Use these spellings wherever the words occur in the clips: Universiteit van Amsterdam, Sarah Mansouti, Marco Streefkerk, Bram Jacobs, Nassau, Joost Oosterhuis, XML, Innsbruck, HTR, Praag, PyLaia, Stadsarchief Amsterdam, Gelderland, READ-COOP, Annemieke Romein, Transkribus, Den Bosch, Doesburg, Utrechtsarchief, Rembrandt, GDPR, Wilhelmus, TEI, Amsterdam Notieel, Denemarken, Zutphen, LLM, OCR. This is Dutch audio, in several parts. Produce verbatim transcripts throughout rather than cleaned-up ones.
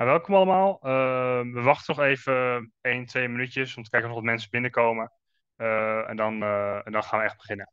Nou, welkom allemaal. Uh, we wachten nog even één, twee minuutjes om te kijken of wat mensen binnenkomen. Uh, en, dan, uh, en dan gaan we echt beginnen.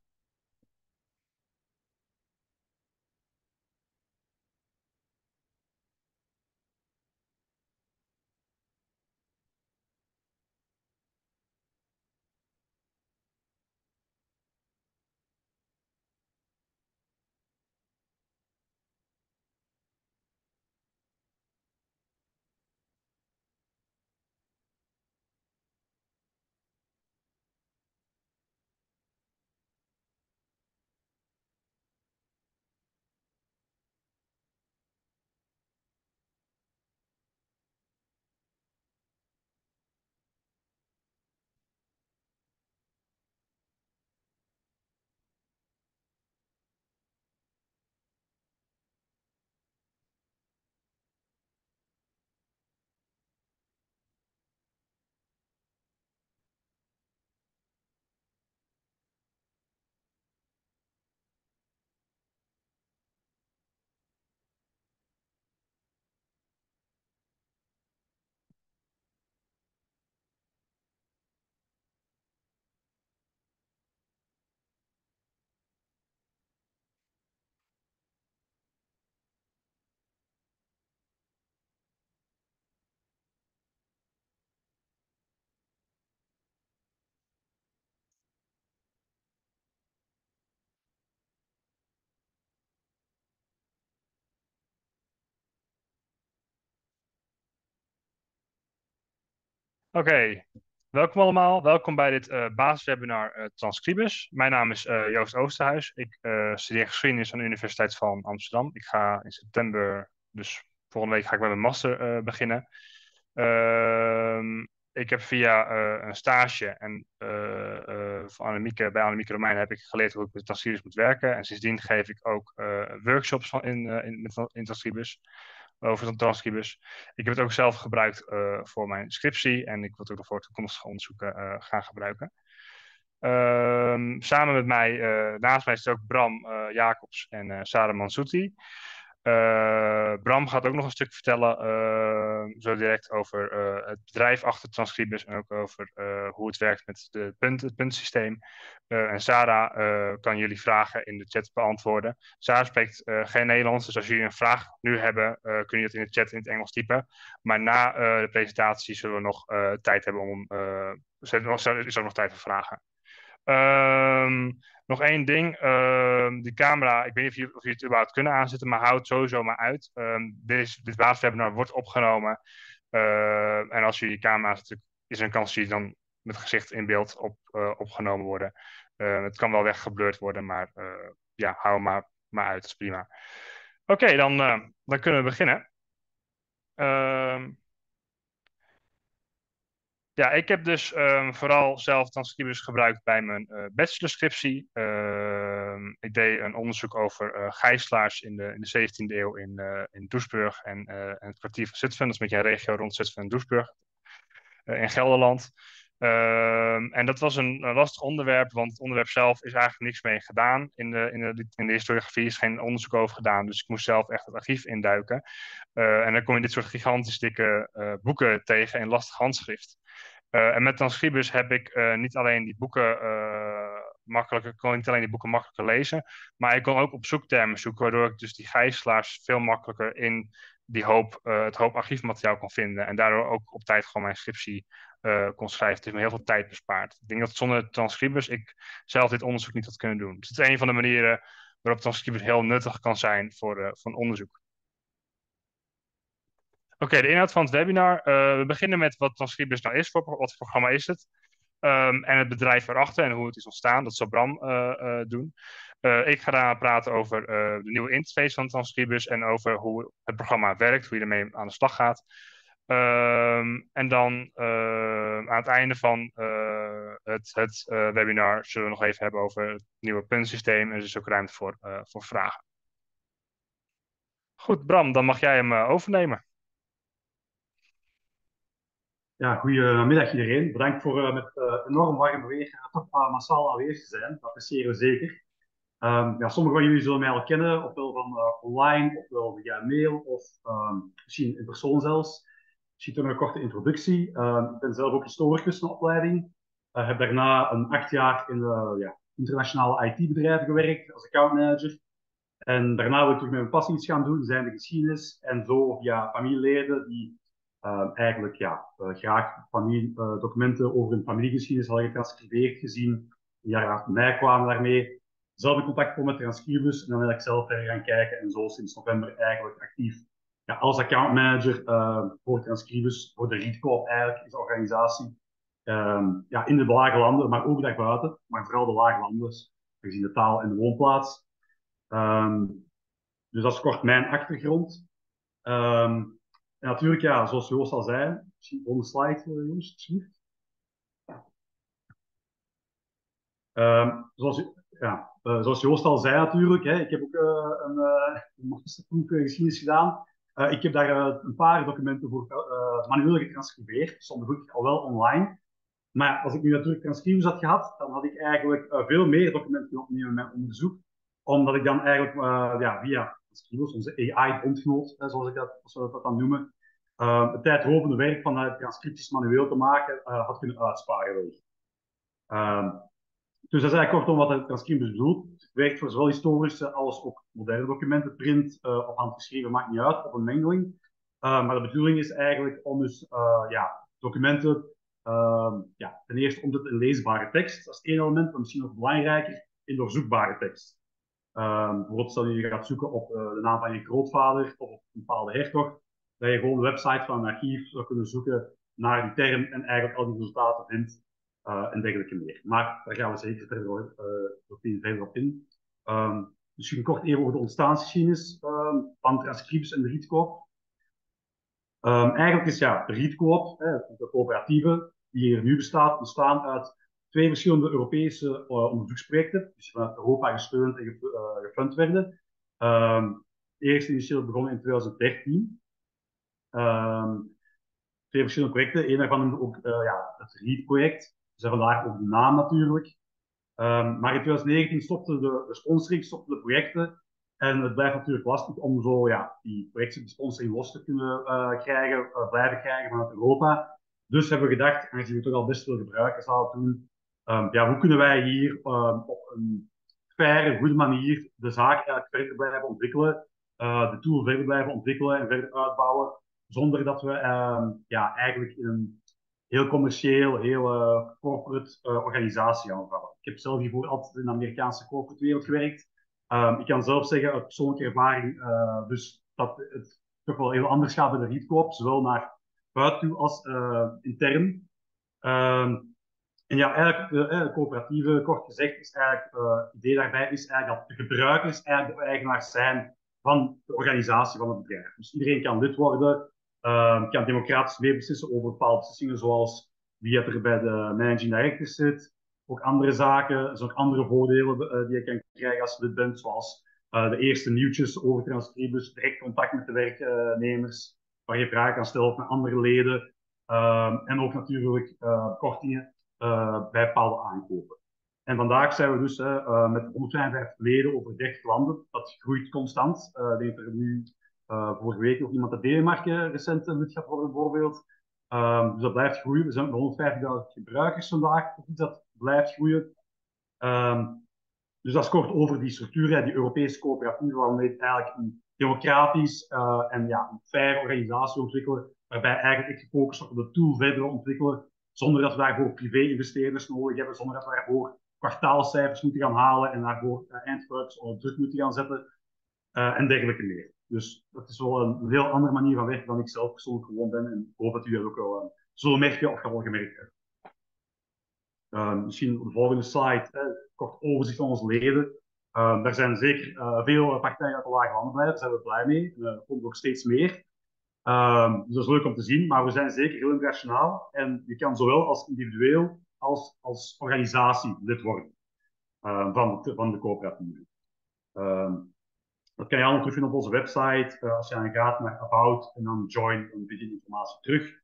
Oké, okay. Welkom allemaal. Welkom bij dit uh, basiswebinar uh, Transkribus. Mijn naam is uh, Joost Oosterhuis. Ik uh, studeer geschiedenis aan de Universiteit van Amsterdam. Ik ga in september, dus volgende week, ga ik met mijn master uh, beginnen. Uh, ik heb via uh, een stage en, uh, uh, van Annemieke, bij Annemieke Romein heb ik geleerd hoe ik met Transkribus moet werken. En sindsdien geef ik ook uh, workshops van in, uh, in, in, in Transkribus. Over Transkribus. Ik heb het ook zelf gebruikt uh, voor mijn scriptie en ik wil het ook nog voor toekomstige onderzoeken uh, gaan gebruiken. Um, samen met mij, uh, naast mij zit ook Bram uh, Jacobs en uh, Sarah Mansouti. Uh, Bram gaat ook nog een stuk vertellen, uh, zo direct, over uh, het bedrijf achter Transkribus en ook over uh, hoe het werkt met de punt, het puntsysteem. Uh, en Sarah uh, kan jullie vragen in de chat beantwoorden. Sarah spreekt uh, geen Nederlands, dus als jullie een vraag nu hebben, uh, kunnen jullie dat in de chat in het Engels typen. Maar na uh, de presentatie zullen we nog uh, tijd hebben om... Uh, is er nog tijd voor vragen. Um, nog één ding, um, die camera, ik weet niet of jullie, of jullie het überhaupt kunnen aanzetten, maar houd sowieso maar uit. Um, dit is, dit basiswebinar wordt opgenomen uh, en als jullie die camera aanzetten, is er een kans dat jullie dan met gezicht in beeld op, uh, opgenomen worden. Uh, het kan wel weggeblurred worden, maar uh, ja, hou maar, maar uit, dat is prima. Oké, okay, dan, uh, dan kunnen we beginnen. Ehm... Um, Ja, ik heb dus um, vooral zelf Transkribus gebruikt bij mijn uh, bachelorscriptie. Uh, ik deed een onderzoek over uh, gijzelaars in de, in de zeventiende eeuw in, uh, in Doesburg en, uh, en het kwartier van Zutphen. Dat is een beetje een regio rond Zutphen en Doesburg uh, in Gelderland. Uh, en dat was een, een lastig onderwerp, want het onderwerp zelf is eigenlijk niks mee gedaan. In de, in de, in de historiografie is geen onderzoek over gedaan, dus ik moest zelf echt het archief induiken. Uh, en dan kom je dit soort gigantisch dikke uh, boeken tegen in lastig handschrift. Uh, en met Transkribus heb ik uh, niet alleen die boeken uh, makkelijker, kon ik niet alleen die boeken makkelijker lezen, maar ik kon ook op zoektermen zoeken, waardoor ik dus die gijzelaars veel makkelijker in die hoop, uh, het hoop archiefmateriaal kon vinden. En daardoor ook op tijd gewoon mijn scriptie uh, kon schrijven. Het heeft me heel veel tijd bespaard. Ik denk dat zonder Transkribus ik zelf dit onderzoek niet had kunnen doen. Dus het is een van de manieren waarop Transkribus heel nuttig kan zijn voor, uh, voor een onderzoek. Oké, okay, de inhoud van het webinar. Uh, we beginnen met wat Transkribus nou is, voor, wat voor programma is het. Um, en het bedrijf erachter en hoe het is ontstaan. Dat zal Bram uh, uh, doen. Uh, ik ga daarna praten over uh, de nieuwe interface van Transkribus en over hoe het programma werkt, hoe je ermee aan de slag gaat. Um, en dan uh, aan het einde van uh, het, het uh, webinar zullen we nog even hebben over het nieuwe puntsysteem. En er is ook ruimte voor, uh, voor vragen. Goed, Bram, dan mag jij hem uh, overnemen. Ja, goedemiddag iedereen. Bedankt voor uh, met uh, enorm warm weer uh, toch uh, massaal aanwezig te zijn. Dat appreciëren we zeker. Um, ja, sommigen van jullie zullen mij al kennen, ofwel van uh, online, ofwel via mail, of um, misschien in persoon zelfs. Misschien toch een korte introductie. Uh, ik ben zelf ook historicus van opleiding. Uh, heb daarna een acht jaar in uh, ja, internationale I T-bedrijven gewerkt als accountmanager. En daarna wil ik terug mijn passie gaan doen, zijn de geschiedenis. En zo via familieleden die uh, eigenlijk ja, uh, graag familie, uh, documenten over hun familiegeschiedenis hadden getranscribeerd gezien. Ja, mij kwamen daarmee. Zelf in contact komen met Transkribus en dan ben ik zelf verder gaan kijken. En zo sinds november eigenlijk actief ja, als accountmanager uh, voor Transkribus, voor de READ-COOP eigenlijk, is de organisatie. Um, ja, in de lage landen, maar ook daarbuiten, maar vooral de lage landen, gezien de taal en de woonplaats. Um, dus dat is kort mijn achtergrond. Um, en natuurlijk, ja, zoals Joost al zei, misschien volgende slide, uh, Joost, alsjeblieft. Um, zoals, ja, uh, zoals Joost al zei natuurlijk, hè, ik heb ook uh, een, uh, een masterproef geschiedenis gedaan. Uh, ik heb daar uh, een paar documenten voor uh, manueel getranscribeerd, stonden gelukkig al wel online. Maar als ik nu natuurlijk Transkribus had gehad, dan had ik eigenlijk uh, veel meer documenten opnemen in mijn onderzoek. Omdat ik dan eigenlijk uh, ja, via Transkribus, onze A I-bondgenoot, zoals, zoals we dat dan noemen, uh, het tijdrovende werk van uh, transcripties manueel te maken uh, had kunnen uitsparen. Uh, dus dat is eigenlijk kortom wat de Transkribus bedoelt. Het werkt voor zowel historische als ook moderne documenten, print uh, of handgeschreven, maakt niet uit, of een mengeling. Uh, maar de bedoeling is eigenlijk om dus uh, ja, documenten, uh, ja, ten eerste om het in leesbare tekst, dat is één element, maar misschien nog belangrijker, in doorzoekbare tekst. Um, bijvoorbeeld stel je gaat zoeken op uh, de naam van je grootvader of op een bepaalde hertog, dat je gewoon de website van een archief zou kunnen zoeken naar die term en eigenlijk al die resultaten vindt uh, en dergelijke meer. Maar daar gaan we zeker verder, uh, verder op in. Um, misschien kort even over de ontstaansgeschiedenis um, van Transkribus en de READ-COOP. Um, eigenlijk is ja, de READ-COOP, eh, de coöperatieve die er nu bestaat, ontstaan uit twee verschillende Europese uh, onderzoeksprojecten, die vanuit Europa gesteund en gef uh, gefund werden. Um, eerst initieel begonnen in twintig dertien. Um, twee verschillende projecten, een daarvan noemde ook uh, ja, het READ-project, dus vandaar ook de naam natuurlijk. Um, maar in twintig negentien stopten de, de sponsoring, stopten de projecten. En het blijft natuurlijk lastig om zo ja, die projecten, die sponsoring los te kunnen uh, krijgen, uh, blijven krijgen vanuit Europa. Dus hebben we gedacht, aangezien we toch al best veel gebruikers hadden toen, Um, ja, hoe kunnen wij hier um, op een faire, goede manier de zaak uh, verder blijven ontwikkelen, uh, de tool verder blijven ontwikkelen en verder uitbouwen, zonder dat we um, ja, eigenlijk in een heel commercieel, heel uh, corporate uh, organisatie aanvallen. Ik heb zelf hiervoor altijd in de Amerikaanse corporate wereld gewerkt. Um, ik kan zelf zeggen, uit persoonlijke ervaring, uh, dus dat het toch wel heel anders gaat bij de READ-COOP, zowel naar buiten toe als uh, intern. Um, En ja, eigenlijk, de, de coöperatieve, kort gezegd, is eigenlijk, uh, het idee daarbij is eigenlijk dat de gebruikers eigenlijk de eigenaars zijn van de organisatie van het bedrijf. Dus iedereen kan lid worden, uh, kan democratisch meebeslissen over bepaalde beslissingen, zoals wie er bij de managing director zit, ook andere zaken, dus ook andere voordelen uh, die je kan krijgen als je lid bent, zoals uh, de eerste nieuwtjes over Transkribus, direct contact met de werknemers, waar je vragen kan stellen of met andere leden, uh, en ook natuurlijk uh, kortingen. Uh, bij bepaalde aankopen. En vandaag zijn we dus uh, met honderdvijfenvijftig leden over dertig landen. Dat groeit constant. Uh, ik denk dat er nu uh, vorige week nog iemand uit Denemarken recent lid gaat worden, bijvoorbeeld. Um, dus dat blijft groeien. We zijn met honderdvijftigduizend gebruikers vandaag. Dat blijft groeien. Um, dus dat is kort over die structuur, die Europese coöperatieve, waarmee het eigenlijk een democratisch uh, en ja, een faire organisatie ontwikkelen, waarbij eigenlijk gefocust wordt op de tool verder ontwikkelen. Zonder dat we daarvoor privé-investeerders nodig hebben, zonder dat we daarvoor kwartaalcijfers moeten gaan halen en daarvoor uh, eindgebruikers onder druk moeten gaan zetten uh, en dergelijke meer. Dus dat is wel een heel andere manier van werken dan ik zelf persoonlijk gewoon ben en ik hoop dat jullie dat ook wel uh, zullen merken of gaan wel gemerkt hebben. Uh, misschien de volgende slide, hè, kort overzicht van onze leden. Uh, daar zijn zeker uh, veel partijen uit de lage landen bij, daar zijn we blij mee. En, uh, er komt nog steeds meer. Um, dus dat is leuk om te zien, maar we zijn zeker heel internationaal en je kan zowel als individueel als als organisatie lid worden uh, van, de, van de coöperatieve. Um, dat kan je allemaal terugvinden op onze website, uh, als je aan gaat naar About en dan Join, dan vind je informatie terug.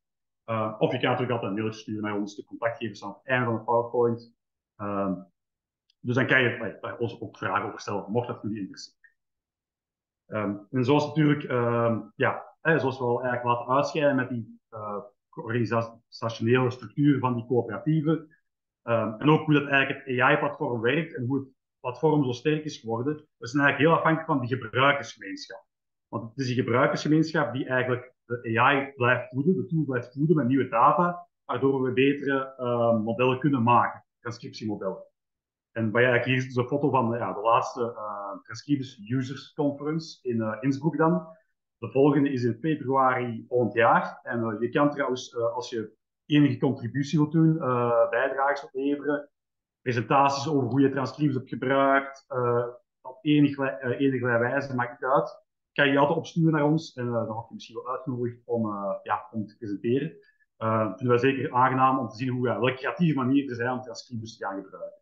Uh, of je kan natuurlijk altijd een mailtje sturen naar ons, de contactgevers aan het einde van de PowerPoint. Um, Dus dan kan je bij ons ook vragen opstellen, mocht dat jullie interesseren. Um, en zoals natuurlijk, um, ja, hè, zoals we al eigenlijk laten uitscheiden met die uh, organisationele structuur van die coöperatieven. Um, en ook hoe dat eigenlijk het A I-platform werkt en hoe het platform zo sterk is geworden. We zijn eigenlijk heel afhankelijk van die gebruikersgemeenschap. Want het is die gebruikersgemeenschap die eigenlijk de A I blijft voeden, de tool blijft voeden met nieuwe data, waardoor we betere uh, modellen kunnen maken, transcriptiemodellen. En bij eigenlijk hier is dus een foto van ja, de laatste uh, Transkribus Users Conference in uh, Innsbruck dan. De volgende is in februari volgend jaar. En uh, je kan trouwens, uh, als je enige contributie wilt doen, uh, bijdrages wilt leveren, presentaties over hoe je Transkribus hebt gebruikt, uh, op enige, uh, enige wijze, maakt het uit, kan je altijd opsturen naar ons. En uh, dan word je misschien wel uitgenodigd om, uh, ja, om te presenteren. Uh, vinden wij zeker aangenaam om te zien hoe, uh, welke creatieve manier er zijn om Transkribus te gaan gebruiken.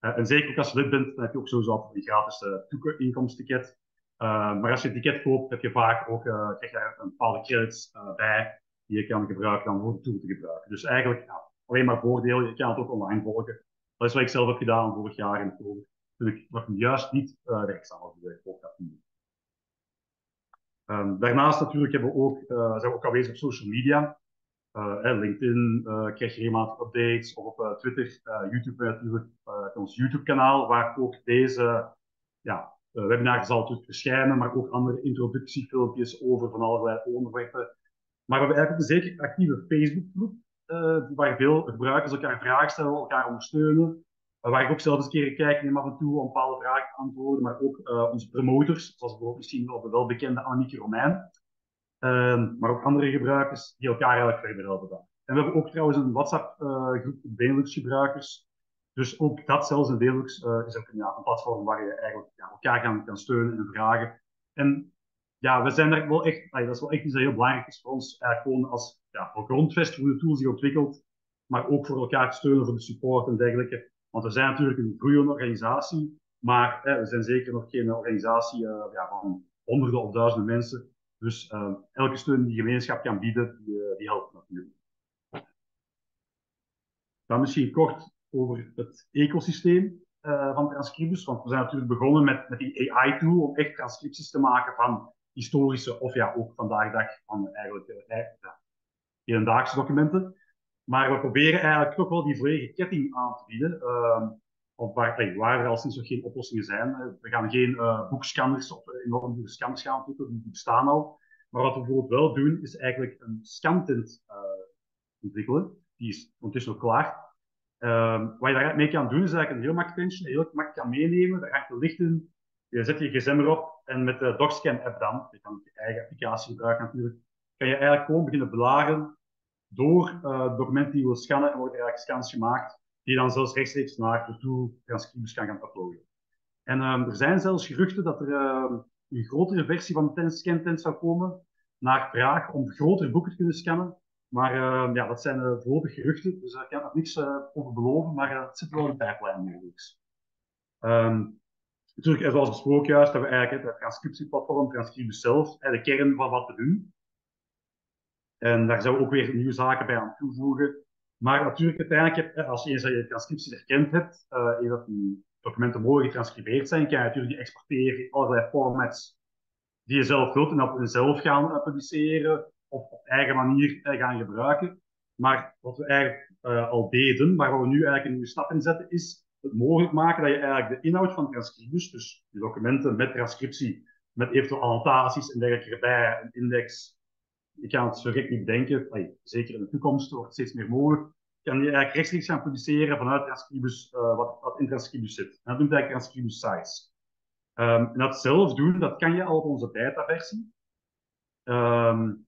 Uh, en zeker ook als je lid bent, dan heb je ook sowieso altijd een gratis uh, inkomstticket. Uh, maar als je een ticket koopt, heb je vaak ook, uh, krijg je een bepaalde credits uh, bij die je kan gebruiken dan voor de tool te gebruiken. Dus eigenlijk ja, alleen maar voordelen, je kan het ook online volgen. Dat is wat ik zelf heb gedaan vorig jaar in oktober. Toen ik nog juist niet uh, werkzaam was bij de coöperatie. Um, daarnaast natuurlijk hebben we ook, uh, zijn we ook aanwezig op social media. Uh, eh, LinkedIn uh, krijg je regelmatig updates, of op uh, Twitter, uh, YouTube natuurlijk, uh, ons YouTube-kanaal, waar ook deze ja, uh, webinar zal natuurlijk verschijnen, maar ook andere introductiefilmpjes over van allerlei onderwerpen. Maar we hebben eigenlijk een zeker actieve Facebookgroep, uh, waar veel gebruikers elkaar vragen stellen, elkaar ondersteunen, uh, waar ik ook zelf eens keer kijk neem af en toe om bepaalde vragen te antwoorden, maar ook uh, onze promotors, zoals bijvoorbeeld misschien wel de welbekende Annemieke Romein. Um, maar ook andere gebruikers die elkaar eigenlijk verder helpen dan. En we hebben ook trouwens een WhatsApp-groep uh, Benelux-gebruikers. Dus ook dat zelfs in Benelux uh, is ook een, ja, een platform waar je eigenlijk ja, elkaar gaan, kan steunen en vragen. En ja, we zijn er wel echt, allee, dat is wel echt iets dat heel belangrijk is voor ons. Eigenlijk gewoon als ja, grondvest hoe de tool zich ontwikkelt, maar ook voor elkaar te steunen voor de support en dergelijke. Want we zijn natuurlijk een groeiende organisatie, maar eh, we zijn zeker nog geen organisatie uh, ja, van honderden of duizenden mensen. Dus uh, elke steun die de gemeenschap kan bieden, die, uh, die helpt natuurlijk. Dan misschien kort over het ecosysteem uh, van Transkribus. Want we zijn natuurlijk begonnen met, met die A I-tool om echt transcripties te maken van historische, of ja, ook vandaag de dag van eigenlijk uh, hedendaagse documenten. Maar we proberen eigenlijk toch wel die volledige ketting aan te bieden. Uh, of waar, waar er al sinds nog geen oplossingen zijn. We gaan geen uh, boekschanners of enorm dure scanners gaan ontwikkelen, die bestaan al. Maar wat we bijvoorbeeld wel doen, is eigenlijk een scantent uh, ontwikkelen. Die is ondertussen al klaar. Um, wat je daarmee kan doen, is eigenlijk een heel mac-tension, heel makkelijk kan meenemen. Daar hangt de licht in, je zet je gsm erop en met de DocScan-app dan, je kan je eigen applicatie gebruiken natuurlijk, kan je eigenlijk gewoon beginnen beladen door uh, het document die je wil scannen en worden eigenlijk scans gemaakt. Die dan zelfs rechtstreeks naar de tool Transkribus kan gaan uploaden. En um, er zijn zelfs geruchten dat er um, een grotere versie van de scantent zou komen naar Praag om grotere boeken te kunnen scannen. Maar um, ja, dat zijn uh, voorlopig geruchten, dus daar kan ik nog niks uh, over beloven, maar uh, het zit wel in de pijplijn mogelijk. Um, natuurlijk, zoals besproken juist, hebben we eigenlijk het transcriptieplatform Transkribus zelf, de kern van wat we doen. En daar zouden we ook weer nieuwe zaken bij aan toevoegen. Maar natuurlijk, uiteindelijk, als je eens je transcripties herkend hebt, uh, en dat die documenten mooi getranscribeerd zijn, kan je natuurlijk die exporteren in allerlei formats die je zelf wilt en dat we zelf gaan publiceren of op eigen manier uh, gaan gebruiken. Maar wat we eigenlijk uh, al deden, maar waar we nu eigenlijk een nieuwe stap in zetten, is het mogelijk maken dat je eigenlijk de inhoud van Transkribus, dus die documenten met transcriptie, met eventueel annotaties en dergelijke erbij, een index. Ik kan het zo gek niet bedenken, nee, zeker in de toekomst wordt het steeds meer mogelijk. Je kan je eigenlijk rechtstreeks gaan publiceren vanuit Transkribus, uh, wat, wat in Transkribus zit. En dat noemt eigenlijk Transkribus Size. Um, en dat zelf doen, dat kan je al op onze beta-versie. Um,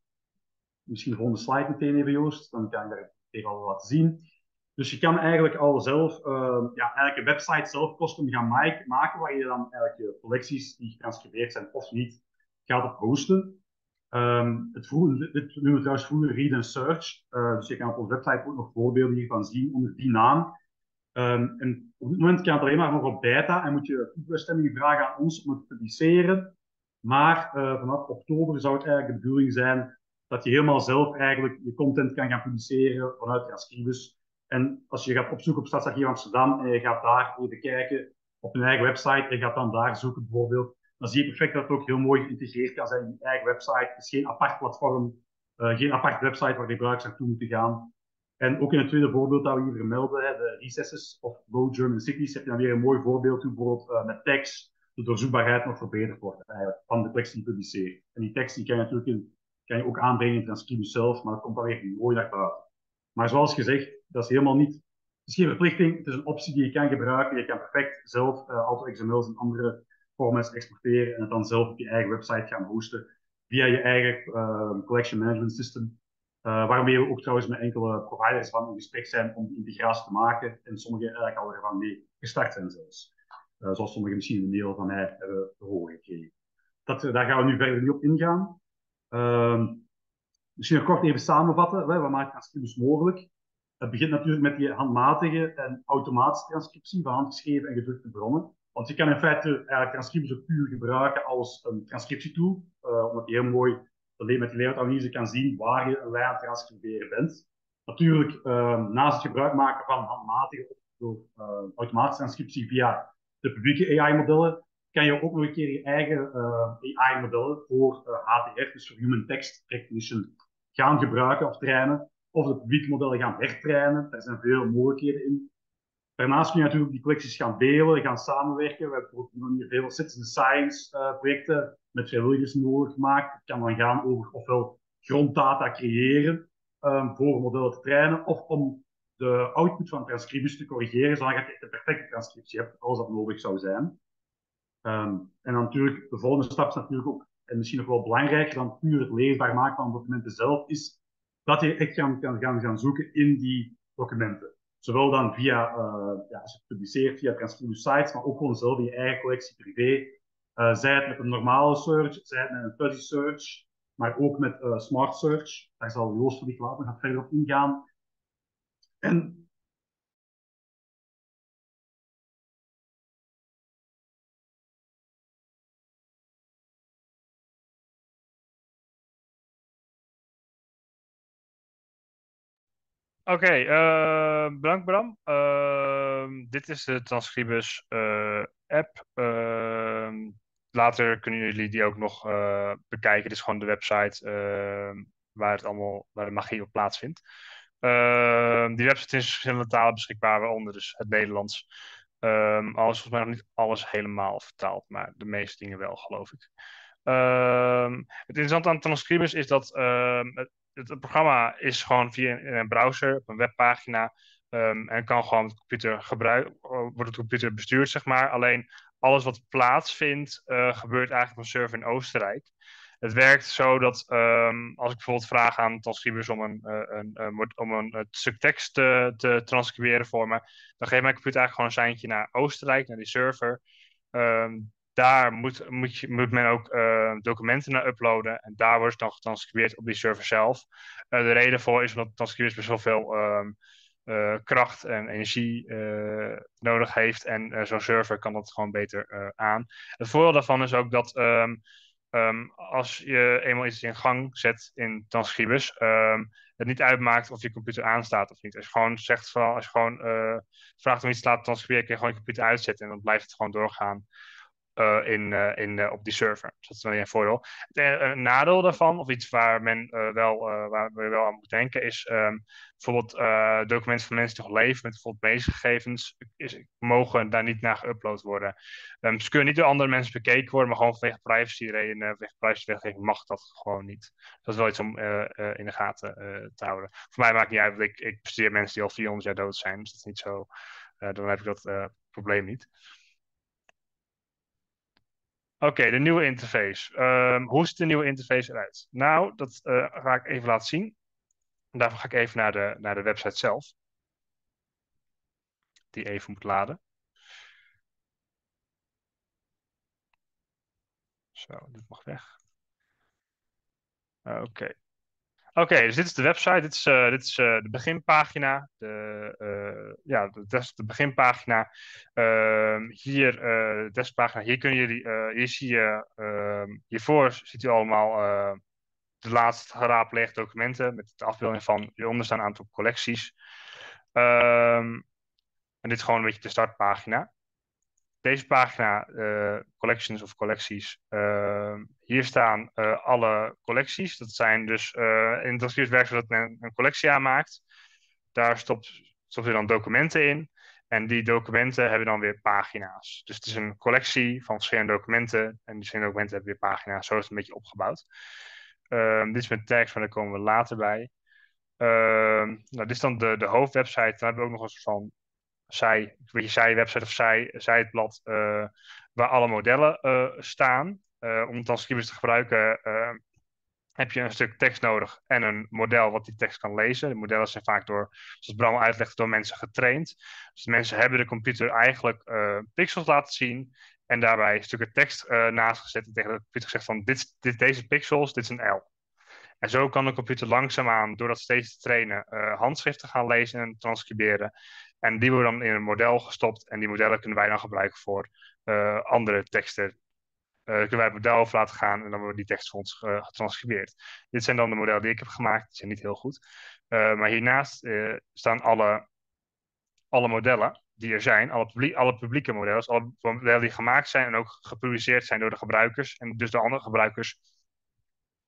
misschien de volgende slide meteen even, Joost, dan kan je daar even al laten zien. Dus je kan eigenlijk al zelf, uh, ja, eigenlijk een website zelf custom gaan maken, waar je dan eigenlijk je collecties die getranscribeerd zijn of niet, gaat op hosten. Um, het vroeg, dit noemen we trouwens vroeger Read and Search, uh, dus je kan op onze website ook nog voorbeelden hiervan zien onder die naam. Um, en op dit moment kan het alleen maar nog op beta en moet je toestemming vragen aan ons om het te publiceren. Maar uh, vanaf oktober zou het eigenlijk de bedoeling zijn dat je helemaal zelf eigenlijk je content kan gaan publiceren vanuit Transkribus. En als je gaat opzoeken op Stadsarchief Amsterdam en je gaat daar even kijken op hun eigen website en gaat dan daar zoeken bijvoorbeeld, dan zie je perfect dat het ook heel mooi geïntegreerd kan zijn in je eigen website. Het is geen apart platform, uh, geen apart website waar de gebruikers naartoe moeten gaan. En ook in het tweede voorbeeld dat we hier vermelden, hè, de recesses of low German cities, heb je dan weer een mooi voorbeeld hoe bijvoorbeeld uh, met tekst de doorzoekbaarheid nog verbeterd wordt eigenlijk, van de tekst die je publiceert. En die tekst die kan je natuurlijk in, kan je ook aanbrengen in Transkribus zelf, maar dat komt dan weer mooi naar buiten. Maar zoals gezegd, dat is helemaal niet, het is geen verplichting, het is een optie die je kan gebruiken. Je kan perfect zelf uh, ALTO X M L's en andere formats exporteren en het dan zelf op je eigen website gaan hosten via je eigen uh, collection management system. Uh, waarmee we ook trouwens met enkele providers van in gesprek zijn om integratie te maken. En sommigen eigenlijk al ervan mee gestart zijn zelfs. Uh, zoals sommigen misschien in de mail van mij hebben te horen gekregen. Dat, daar gaan we nu verder niet op ingaan. Uh, misschien nog kort even samenvatten. Hè, wat maakt Transkribus mogelijk? Het begint natuurlijk met die handmatige en automatische transcriptie van handgeschreven en gedrukte bronnen. Want je kan in feite eigenlijk Transkribus ook puur gebruiken als een transcriptietool. Uh, omdat die heel mooi... alleen met die layoutanalyse kan zien waar je een lijn aan het transcriberen bent. Natuurlijk, uh, naast het gebruik maken van handmatige door uh, automatische transcriptie via de publieke A I-modellen, kan je ook nog een keer je eigen uh, A I-modellen voor uh, H T R, dus voor Human Text Recognition, gaan gebruiken of trainen. Of de publieke modellen gaan hertrainen. Daar zijn veel mogelijkheden in. Daarnaast kun je natuurlijk die collecties gaan delen, gaan samenwerken. We hebben op die manier veel citizen science uh, projecten met vrijwilligers nodig gemaakt. Het kan dan gaan over ofwel gronddata creëren um, voor modellen te trainen, of om de output van Transkribus te corrigeren, zodat je de perfecte transcriptie hebt, als dat nodig zou zijn. Um, en dan natuurlijk, de volgende stap is natuurlijk ook, en misschien nog wel belangrijker dan puur het leesbaar maken van documenten zelf, is dat je echt kan gaan, gaan, gaan zoeken in die documenten. Zowel dan via, uh, ja, als je het publiceert via Transkribus sites, maar ook gewoon zelf in je eigen collectie privé. Uh, zij het met een normale search, zij het met een fuzzy search, maar ook met uh, smart search. Daar zal Joost voor die later nog verder op ingaan. En Oké, okay, uh, bedankt Bram. Uh, dit is de Transkribus uh, app. Uh, later kunnen jullie die ook nog uh, bekijken. Dit is gewoon de website uh, waar het allemaal, waar de magie op plaatsvindt. Uh, die website is in verschillende talen beschikbaar, waaronder dus het Nederlands. Um, alles volgens mij nog niet alles helemaal vertaald, maar de meeste dingen wel, geloof ik. Uh, het interessante aan Transkribus is dat uh, het, het programma is gewoon via een, een browser, op een webpagina um, en kan gewoon de computer gebruiken, wordt door de computer bestuurd, zeg maar. Alleen alles wat plaatsvindt uh, gebeurt eigenlijk op een server in Oostenrijk. Het werkt zo dat um, als ik bijvoorbeeld vraag aan Transkribus om een, een, een, om een, een stuk tekst te, te transcriberen voor me, dan geeft mijn computer eigenlijk gewoon een seintje naar Oostenrijk, naar die server. Um, Daar moet, moet, je, moet men ook uh, documenten naar uploaden. En daar wordt het dan getranscribeerd op die server zelf. Uh, de reden voor is omdat Transkribus best wel veel um, uh, kracht en energie uh, nodig heeft. En uh, zo'n server kan dat gewoon beter uh, aan. Het voordeel daarvan is ook dat um, um, als je eenmaal iets in gang zet in Transkribus, um, het niet uitmaakt of je computer aanstaat of niet. Als je gewoon, zegt van, als je gewoon uh, vraagt om iets te laten transcriberen, kun je gewoon je computer uitzetten. En dan blijft het gewoon doorgaan. Uh, in, uh, in, uh, op die server. Dus dat is wel een voordeel. Het een nadeel daarvan, of iets waar men uh, wel, uh, waar we wel aan moet denken, is um, bijvoorbeeld uh, documenten van mensen die nog leven, met bijvoorbeeld meesgegevens, is, mogen daar niet naar geüpload worden. Um, ze kunnen niet door andere mensen bekeken worden, maar gewoon vanwege privacyredenen, vanwege privacywetgeving mag dat gewoon niet. Dat is wel iets om uh, uh, in de gaten uh, te houden. Voor mij maakt het niet uit, want ik, ik bestudeer mensen die al vierhonderd jaar dood zijn, dus dat is niet zo, uh, dan heb ik dat uh, probleem niet. Oké, okay, de nieuwe interface. Um, hoe ziet de nieuwe interface eruit? Nou, dat uh, ga ik even laten zien. Daarvoor ga ik even naar de, naar de website zelf. Die even moet laden. Zo, dit mag weg. Oké. Okay. Oké, okay, dus dit is de website. Dit is, uh, dit is uh, de beginpagina. De, uh, ja, dat is de beginpagina. Uh, hier, uh, de testpagina. Hier kunnen jullie, uh, hier zie je, uh, hiervoor ziet u allemaal uh, de laatst geraadpleegde documenten met de afbeelding van hieronder staan een aantal collecties. Um, en dit is gewoon een beetje de startpagina. Deze pagina, uh, collections of collecties, uh, hier staan uh, alle collecties. Dat zijn dus uh, in het transcript werkt zodat men een collectie aanmaakt. Daar stopt, stopt er dan documenten in. En die documenten hebben dan weer pagina's. Dus het is een collectie van verschillende documenten. En die verschillende documenten hebben weer pagina's. Zo is het een beetje opgebouwd. Uh, dit is met tags, maar daar komen we later bij. Uh, nou, dit is dan de, de hoofdwebsite. Dan hebben we ook nog een soort van zij, een beetje zij-website of zij, zijblad, uh, waar alle modellen uh, staan. Uh, om Transkribus te gebruiken uh, heb je een stuk tekst nodig en een model wat die tekst kan lezen. De modellen zijn vaak door, zoals Bram uitlegt, door mensen getraind. Dus de mensen hebben de computer eigenlijk uh, pixels laten zien en daarbij stukken tekst uh, naast gezet en tegen de computer gezegd van dit, dit, deze pixels, dit is een L. En zo kan de computer langzaamaan, door dat steeds te trainen, uh, handschriften gaan lezen en transcriberen. En die worden dan in een model gestopt. En die modellen kunnen wij dan gebruiken voor uh, andere teksten. Uh, kunnen wij het model over laten gaan en dan worden die teksten voor ons uh, getranscribeerd. Dit zijn dan de modellen die ik heb gemaakt. Die zijn niet heel goed. Uh, maar hiernaast uh, staan alle, alle modellen die er zijn. Alle, publie alle publieke modellen. Dus alle modellen die gemaakt zijn en ook gepubliceerd zijn door de gebruikers. En dus de andere gebruikers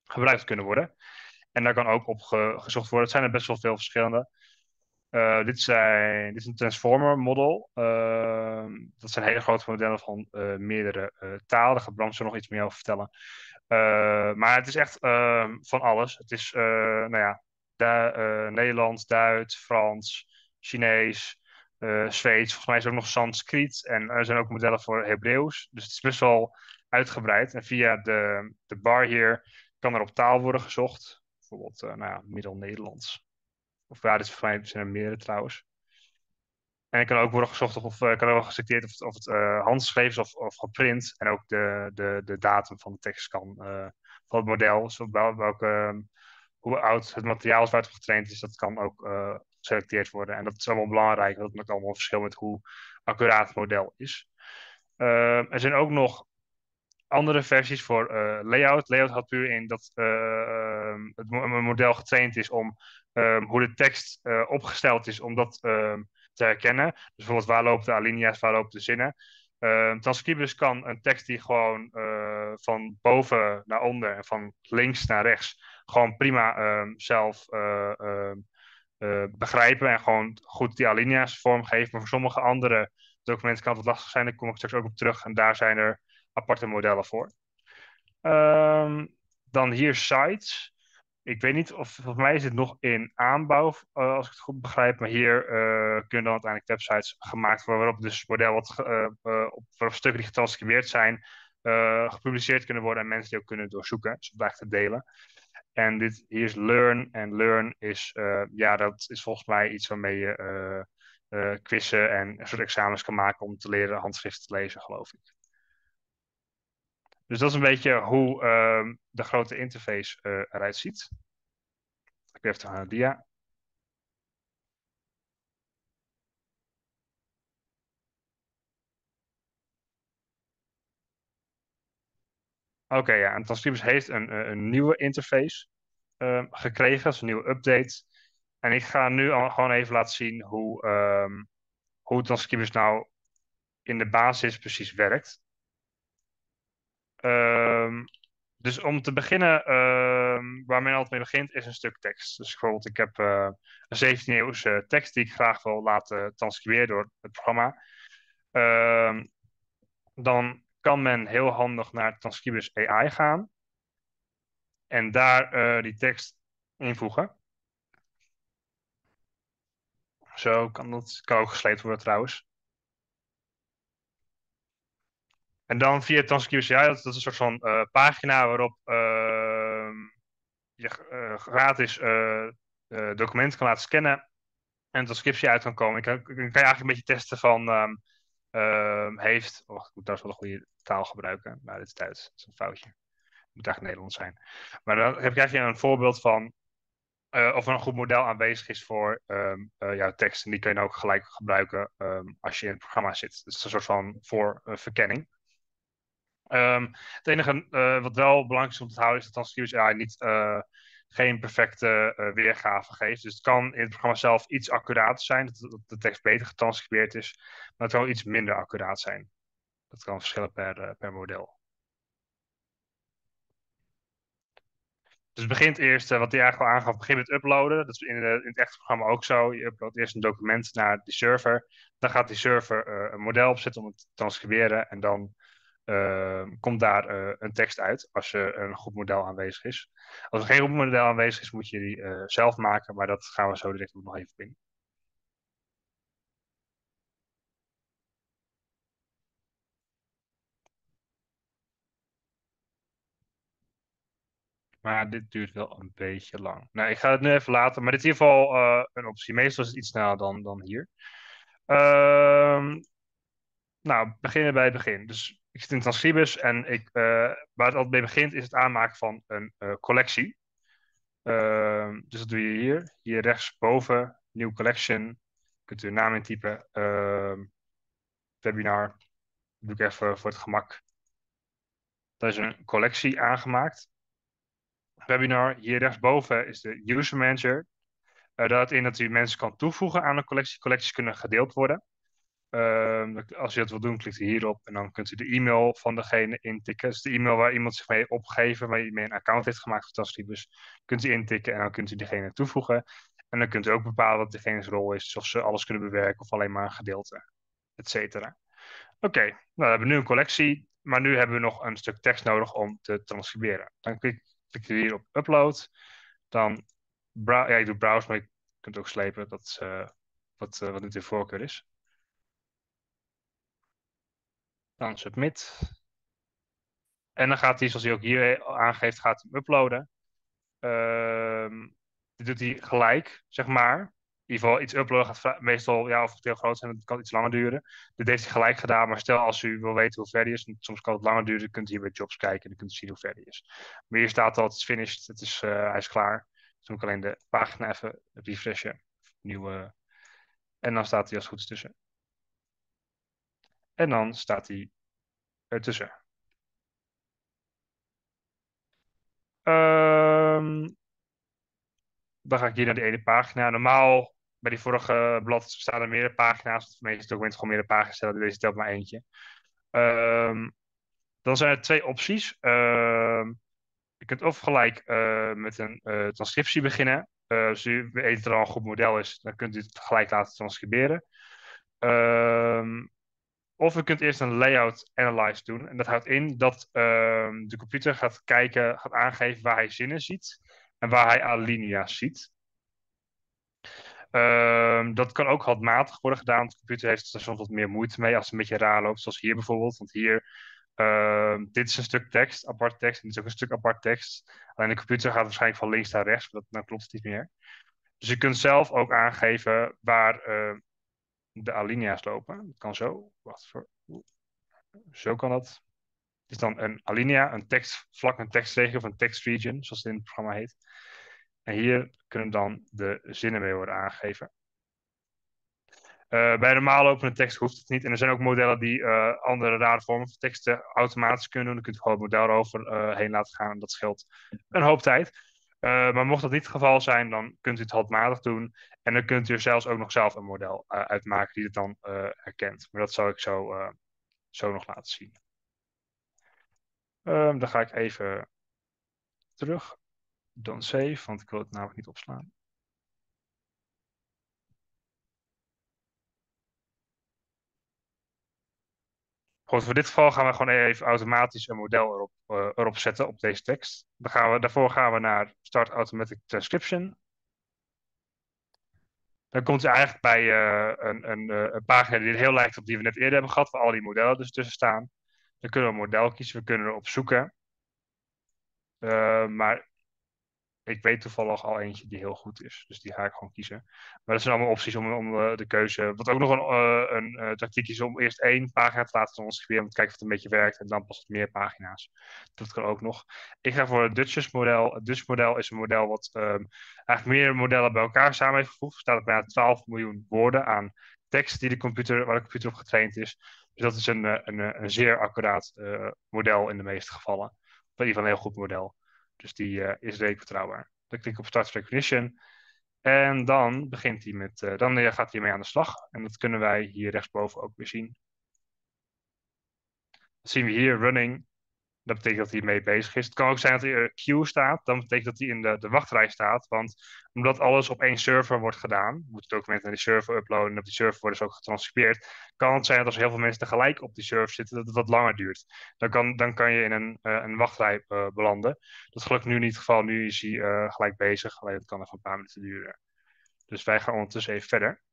gebruikt kunnen worden. En daar kan ook op ge gezocht worden. Het zijn er best wel veel verschillende. Uh, dit, zijn, dit is een transformer model. Uh, dat zijn hele grote modellen van uh, meerdere uh, talen. Daar gaat Bram zo nog iets meer over vertellen. Uh, maar het is echt uh, van alles. Het is uh, nou ja, du uh, Nederlands, Duits, Frans, Chinees, uh, Zweeds. Volgens mij is er ook nog Sanskriet. En er zijn ook modellen voor Hebreeuws. Dus het is best wel uitgebreid. En via de, de bar hier kan er op taal worden gezocht. Bijvoorbeeld uh, nou ja, Middel-Nederlands. Of ja, dit voor mij zijn er meerdere trouwens. En er kan ook worden gezocht of, of kan er wel geselecteerd of het, of het uh, handgeschreven is of, of geprint. En ook de, de, de datum van de tekst kan, uh, van het model. Dus wel, welke, hoe oud het materiaal is waar het op getraind is, dat kan ook uh, geselecteerd worden. En dat is allemaal belangrijk, want dat maakt allemaal verschil met hoe accuraat het model is. Uh, er zijn ook nog andere versies voor uh, layout. Layout houdt puur in dat uh, het model getraind is om um, hoe de tekst uh, opgesteld is om dat um, te herkennen. Dus bijvoorbeeld waar lopen de alinea's, waar lopen de zinnen. Uh, Transkribus kan een tekst die gewoon uh, van boven naar onder en van links naar rechts gewoon prima um, zelf uh, uh, uh, begrijpen en gewoon goed die alinea's vormgeven. Maar voor sommige andere documenten kan het wat lastig zijn. Daar kom ik straks ook op terug en daar zijn er aparte modellen voor. Um, dan hier sites. Ik weet niet of, volgens mij is het nog in aanbouw, uh, als ik het goed begrijp. Maar hier uh, kunnen dan uiteindelijk websites gemaakt worden waarop dus het model wat, uh, uh, op, waarop stukken die getranscribeerd zijn, uh, gepubliceerd kunnen worden en mensen die ook kunnen doorzoeken. Dus blijft te delen. En dit hier is Learn. En Learn is, uh, ja, dat is volgens mij iets waarmee je uh, uh, quizzen en een soort examens kan maken om te leren handschrift te lezen, geloof ik. Dus dat is een beetje hoe uh, de grote interface uh, eruit ziet. Ik geef het aan de dia. Oké, okay, ja. En Transkribus heeft een, een nieuwe interface uh, gekregen. Dat is een nieuwe update. En ik ga nu al gewoon even laten zien hoe, um, hoe Transkribus nou in de basis precies werkt. Um, dus om te beginnen, um, waar men altijd mee begint, is een stuk tekst. Dus bijvoorbeeld, ik heb uh, een zeventiende-eeuwse tekst die ik graag wil laten transcriberen door het programma. Um, dan kan men heel handig naar Transkribus A I gaan en daar uh, die tekst invoegen. Zo kan dat kan ook gesleept worden trouwens. En dan via Transkribus A I, dat, dat is een soort van uh, pagina waarop uh, je uh, gratis uh, uh, documenten kan laten scannen en een transcriptie uit kan komen. Ik kan, kan je eigenlijk een beetje testen van um, uh, heeft... Oh, ik moet trouwens wel een goede taal gebruiken. Nou, dit is Duits. Dat is een foutje. Het moet eigenlijk Nederlands zijn. Maar dan heb, krijg je een voorbeeld van uh, of er een goed model aanwezig is voor um, uh, jouw tekst. En die kun je ook gelijk gebruiken um, als je in het programma zit. Dus het is een soort van voor uh, verkenning. Um, het enige uh, wat wel belangrijk is om te houden is dat Transkribus A I niet uh, geen perfecte uh, weergave geeft. Dus het kan in het programma zelf iets accurater zijn, dat, dat de tekst beter getranscribeerd is, maar het kan iets minder accuraat zijn. Dat kan verschillen per, uh, per model. Dus het begint eerst, uh, wat hij eigenlijk al aangaf, begint met uploaden. Dat is in, de, in het echte programma ook zo. Je uploadt eerst een document naar die server. Dan gaat die server uh, een model opzetten om het te transcriberen. En dan uh, komt daar uh, een tekst uit als er een goed model aanwezig is. Als er geen goed model aanwezig is, moet je die uh, zelf maken. Maar dat gaan we zo direct nog even binnen. Maar dit duurt wel een beetje lang. Nou, ik ga het nu even laten. Maar dit is in ieder geval uh, een optie. Meestal is het iets sneller dan, dan hier. Uh, nou, beginnen bij het begin. Dus ik zit in Transkribus. En ik, uh, waar het altijd mee begint is het aanmaken van een uh, collectie. Uh, dus dat doe je hier. Hier rechtsboven. New collection. Kunt u een naam intypen. Uh, webinar. Dat doe ik even voor het gemak. Daar is een collectie aangemaakt. Webinar, hier rechtsboven is de user manager. Uh, dat houdt in dat u mensen kan toevoegen aan een collectie. Collecties kunnen gedeeld worden. Uh, als u dat wilt doen, klikt u hierop en dan kunt u de e-mail van degene intikken. Dus de e-mail waar iemand zich mee opgeven, waar iemand een account heeft gemaakt voor Transkribus, kunt u intikken en dan kunt u diegene toevoegen. En dan kunt u ook bepalen wat degene's rol is, dus of ze alles kunnen bewerken of alleen maar een gedeelte, et cetera. Oké, okay, nou, we hebben nu een collectie, maar nu hebben we nog een stuk tekst nodig om te transcriberen. Dan klik ik. Klik hier op upload. Dan, ja, ik doe browse, maar je kunt ook slepen. Dat is uh, wat, uh, wat nu de voorkeur is. Dan submit. En dan gaat hij, zoals hij ook hier aangeeft, gaat hem uploaden. Uh, dit doet hij gelijk, zeg maar. In ieder geval, iets uploaden gaat meestal, ja, of het heel groot zijn, dat kan iets langer duren. Dit heeft hij gelijk gedaan, maar stel als u wil weten hoe ver die is, en soms kan het langer duren, dan kunt u hier bij jobs kijken en dan kunt u zien hoe ver die is. Maar hier staat al, het is finished, het is, uh, hij is klaar. Dus moet ik alleen de pagina even refreshen. Nieuwe. En dan staat hij als goed tussen. En dan staat hij ertussen. Ehm... Um... Dan ga ik hier naar de ene pagina. Normaal, bij die vorige blad staan er meerdere pagina's. De meeste documenten gewoon meerdere pagina's stellen. Deze telt maar eentje. Um, dan zijn er twee opties. Um, je kunt of gelijk uh, met een uh, transcriptie beginnen. Uh, als u weet dat er al een goed model is, dan kunt u het gelijk laten transcriberen. Um, of u kunt eerst een layout analyse doen. En dat houdt in dat uh, de computer gaat kijken, gaat aangeven waar hij zinnen ziet. En waar hij alinea's ziet. Um, dat kan ook handmatig worden gedaan. Want de computer heeft er soms wat meer moeite mee als het een beetje raar loopt. Zoals hier bijvoorbeeld. Want hier, uh, dit is een stuk tekst, apart tekst. En dit is ook een stuk apart tekst. Alleen de computer gaat waarschijnlijk van links naar rechts. Maar dat, dan klopt het niet meer. Dus je kunt zelf ook aangeven waar uh, de alinea's lopen. Dat kan zo. Wacht voor. Zo kan dat. Het is dan een alinea, een tekstvlak, een tekstregio of een tekstregion, zoals het in het programma heet. En hier kunnen dan de zinnen mee worden aangegeven. Uh, bij normaal lopende tekst hoeft het niet. En er zijn ook modellen die uh, andere rare vormen van teksten automatisch kunnen doen. Dan kun je gewoon het model erover uh, heen laten gaan en dat scheelt een hoop tijd. Uh, maar mocht dat niet het geval zijn, dan kunt u het handmatig doen. En dan kunt u er zelfs ook nog zelf een model uh, uitmaken die het dan uh, herkent. Maar dat zal ik zo, uh, zo nog laten zien. Um, dan ga ik even terug. Don't save, want ik wil het namelijk niet opslaan. Goed, voor dit geval gaan we gewoon even automatisch een model erop, uh, erop zetten op deze tekst. Dan gaan we, daarvoor gaan we naar Start Automatic Transcription. Dan komt u eigenlijk bij uh, een, een, een pagina die heel lijkt op die we net eerder hebben gehad, waar al die modellen dus tussen staan. Dan kunnen we een model kiezen, we kunnen erop zoeken. Uh, maar ik weet toevallig al eentje die heel goed is, dus die ga ik gewoon kiezen. Maar dat zijn allemaal opties om, om uh, de keuze. Wat ook nog een, uh, een uh, tactiek is om eerst één pagina te laten transcriberen, om te kijken of het een beetje werkt en dan pas meer pagina's. Dat kan ook nog. Ik ga voor het Dutch model. Het Dutch model is een model wat um, eigenlijk meer modellen bij elkaar samen heeft gevoegd. Er staat op bijna twaalf miljoen woorden aan tekst die de computer, waar de computer op getraind is. Dus dat is een, een, een zeer accuraat uh, model in de meeste gevallen. In ieder geval een heel goed model. Dus die uh, is redelijk betrouwbaar. Dan klik ik op Start Recognition. En dan, begint hij met, uh, dan ja, gaat hij mee aan de slag. En dat kunnen wij hier rechtsboven ook weer zien. Dat zien we hier, running. Dat betekent dat hij mee bezig is. Het kan ook zijn dat hij er queue staat. Dan betekent dat hij in de, de wachtrij staat. Want omdat alles op één server wordt gedaan. Moet het document naar die server uploaden. En op die server wordt dus ook getranscribeerd. Kan het zijn dat als heel veel mensen tegelijk op die server zitten. Dat het wat langer duurt. Dan kan, dan kan je in een, uh, een wachtrij uh, belanden. Dat is gelukkig nu niet het geval. Nu is hij uh, gelijk bezig. Alleen dat kan nog een paar minuten duren. Dus wij gaan ondertussen even verder.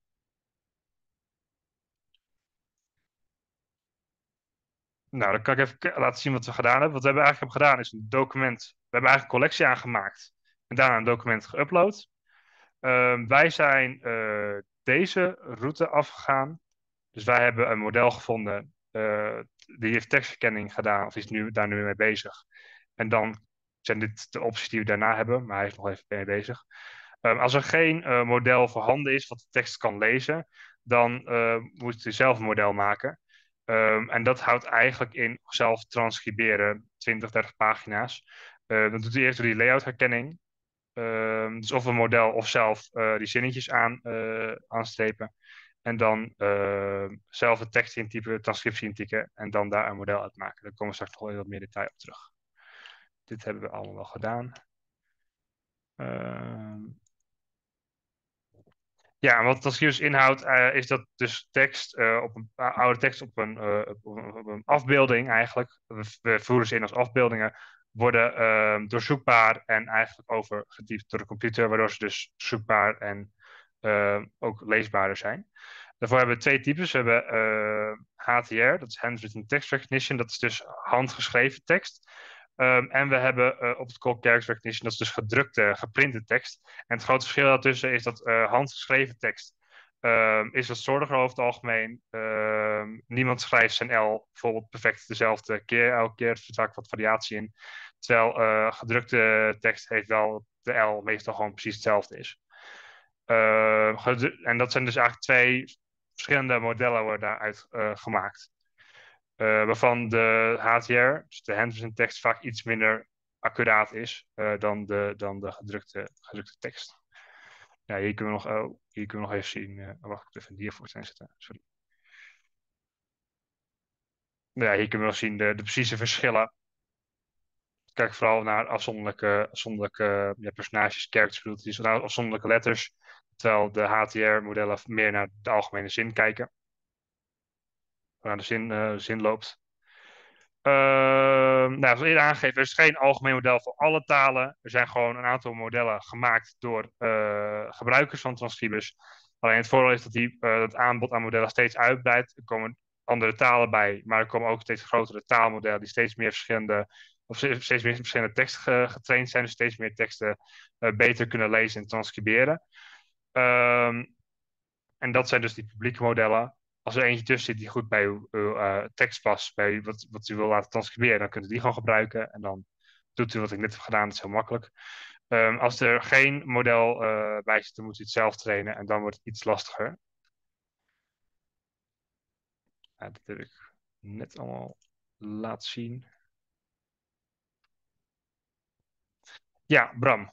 Nou, dan kan ik even laten zien wat we gedaan hebben. Wat we hebben eigenlijk hebben gedaan is een document. We hebben eigenlijk een collectie aangemaakt. En daarna een document geüpload. Uh, wij zijn uh, deze route afgegaan. Dus wij hebben een model gevonden. Uh, die heeft tekstverkenning gedaan. Of is nu, daar nu mee bezig. En dan zijn dit de opties die we daarna hebben. Maar hij is nog even mee bezig. Uh, als er geen uh, model voorhanden is wat de tekst kan lezen. Dan uh, moet je zelf een model maken. Um, en dat houdt eigenlijk in zelf transcriberen twintig, dertig pagina's. Uh, dat doet hij eerst door die layoutherkenning. Um, dus of een model of zelf uh, die zinnetjes aan, uh, aanstrepen. En dan uh, zelf de tekst intypen, transcriptie intypen. En dan daar een model uit maken. Daar komen we straks nog in wat meer detail op terug. Dit hebben we allemaal al gedaan. Uh... Ja, en wat transcribus inhoudt uh, is dat dus tekst, uh, op een, uh, oude tekst op een, uh, op, een, op een afbeelding eigenlijk, we, we voeren ze in als afbeeldingen, worden uh, doorzoekbaar en eigenlijk overgetypt door de computer, waardoor ze dus zoekbaar en uh, ook leesbaarder zijn. Daarvoor hebben we twee types. We hebben uh, H T R, dat is Handwritten Text Recognition, dat is dus handgeschreven tekst. Um, en we hebben uh, Optical Character Recognition, dat is dus gedrukte, geprinte tekst. En het grote verschil daartussen is dat uh, handgeschreven tekst uh, is wat slordiger over het algemeen. Uh, niemand schrijft zijn L bijvoorbeeld perfect dezelfde keer elke keer. Er zit vaak wat variatie in. Terwijl uh, gedrukte tekst heeft wel de L meestal gewoon precies hetzelfde is. Uh, en dat zijn dus eigenlijk twee verschillende modellen worden daaruit uh, gemaakt. Uh, waarvan de H T R, dus de handwritten tekst, vaak iets minder accuraat is uh, dan de, dan de gedrukte, gedrukte tekst. Ja, hier kunnen we nog, oh, hier kunnen we nog even zien. Uh, wacht, ik even een hiervoor zijn zitten. Sorry. Ja, hier kunnen we nog zien de, de precieze verschillen. Kijk vooral naar afzonderlijke, afzonderlijke ja, personages, characters, afzonderlijke letters. Terwijl de H T R-modellen meer naar de algemene zin kijken. Waar de zin, uh, zin loopt. Uh, nou, zoals eerder aangegeven, er is geen algemeen model voor alle talen. Er zijn gewoon een aantal modellen gemaakt door uh, gebruikers van Transkribus. Alleen het voordeel is dat die, uh, het aanbod aan modellen steeds uitbreidt. Er komen andere talen bij, maar er komen ook steeds grotere taalmodellen die steeds meer verschillende, of steeds meer verschillende teksten getraind zijn. Dus steeds meer teksten uh, beter kunnen lezen en transcriberen. Um, en dat zijn dus die publieke modellen. Als er eentje tussen zit die goed bij uw, uw uh, tekst past, bij wat, wat u wil laten transcriberen, dan kunt u die gewoon gebruiken. En dan doet u wat ik net heb gedaan, dat is heel makkelijk. Um, als er geen model uh, bij zit, dan moet u het zelf trainen en dan wordt het iets lastiger. Ja, dat heb ik net allemaal laten zien. Ja, Bram.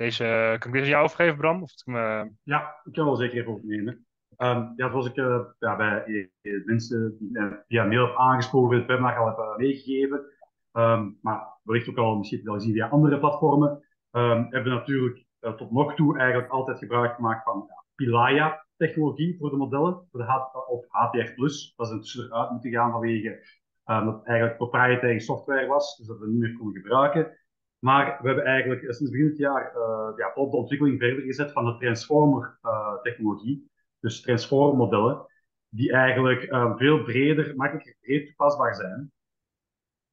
Deze, kan ik deze aan jou overgeven, Bram? Of me... Ja, ik kan wel zeker even overnemen. Um, ja, zoals ik uh, ja, bij mensen die uh, via mail heb aangesproken, het webinar al heb uh, meegegeven, um, maar wellicht ook al misschien wel gezien via andere platformen, um, hebben we natuurlijk uh, tot nog toe eigenlijk altijd gebruik gemaakt van ja, PyLaia-technologie voor de modellen, voor de H T R plus. Dat is intussen eruit moeten gaan vanwege um, dat het eigenlijk proprietaire software was, dus dat we niet meer konden gebruiken. Maar we hebben eigenlijk sinds begin dit jaar uh, ja, op de ontwikkeling verder gezet van de transformer-technologie. Uh, dus transformer-modellen, die eigenlijk uh, veel breder, makkelijker breed toepasbaar zijn.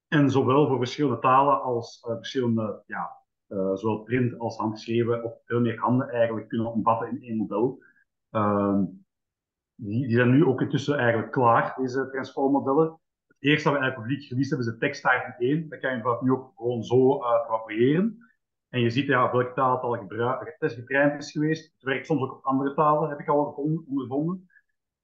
En zowel voor verschillende talen als uh, verschillende, ja, uh, zowel print als handgeschreven, of veel meer handen eigenlijk kunnen omvatten in één model. Uh, die, die zijn nu ook intussen eigenlijk klaar, deze transformer-modellen. Eerst dat we eigenlijk publiek released hebben, is de Text Titan één. Dat kan je vanaf nu ook gewoon zo uh, appropriëren. En je ziet ja, op welke taal het al getest getraind is geweest. Het werkt soms ook op andere talen, heb ik al ondervonden.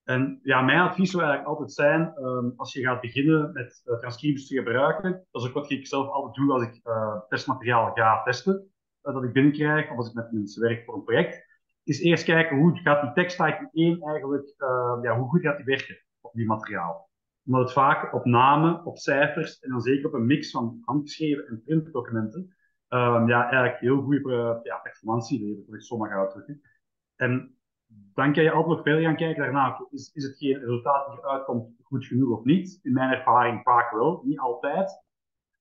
En ja, mijn advies zou eigenlijk altijd zijn, um, als je gaat beginnen met uh, Transkribus te gebruiken, dat is ook wat ik zelf altijd doe als ik uh, testmateriaal ga testen, uh, dat ik binnenkrijg, of als ik met mensen werk voor een project, is eerst kijken hoe gaat die Text Titan één eigenlijk, uh, ja, hoe goed gaat die werken op die materiaal. Omdat het vaak op namen, op cijfers en dan zeker op een mix van handgeschreven en printdocumenten, um, ja, eigenlijk heel goede ja, performantie levert, dat ik zo mag uitdrukken. En dan kan je altijd nog verder gaan kijken daarna, is, is hetgeen resultaat die eruit komt goed genoeg of niet? In mijn ervaring vaak wel, niet altijd.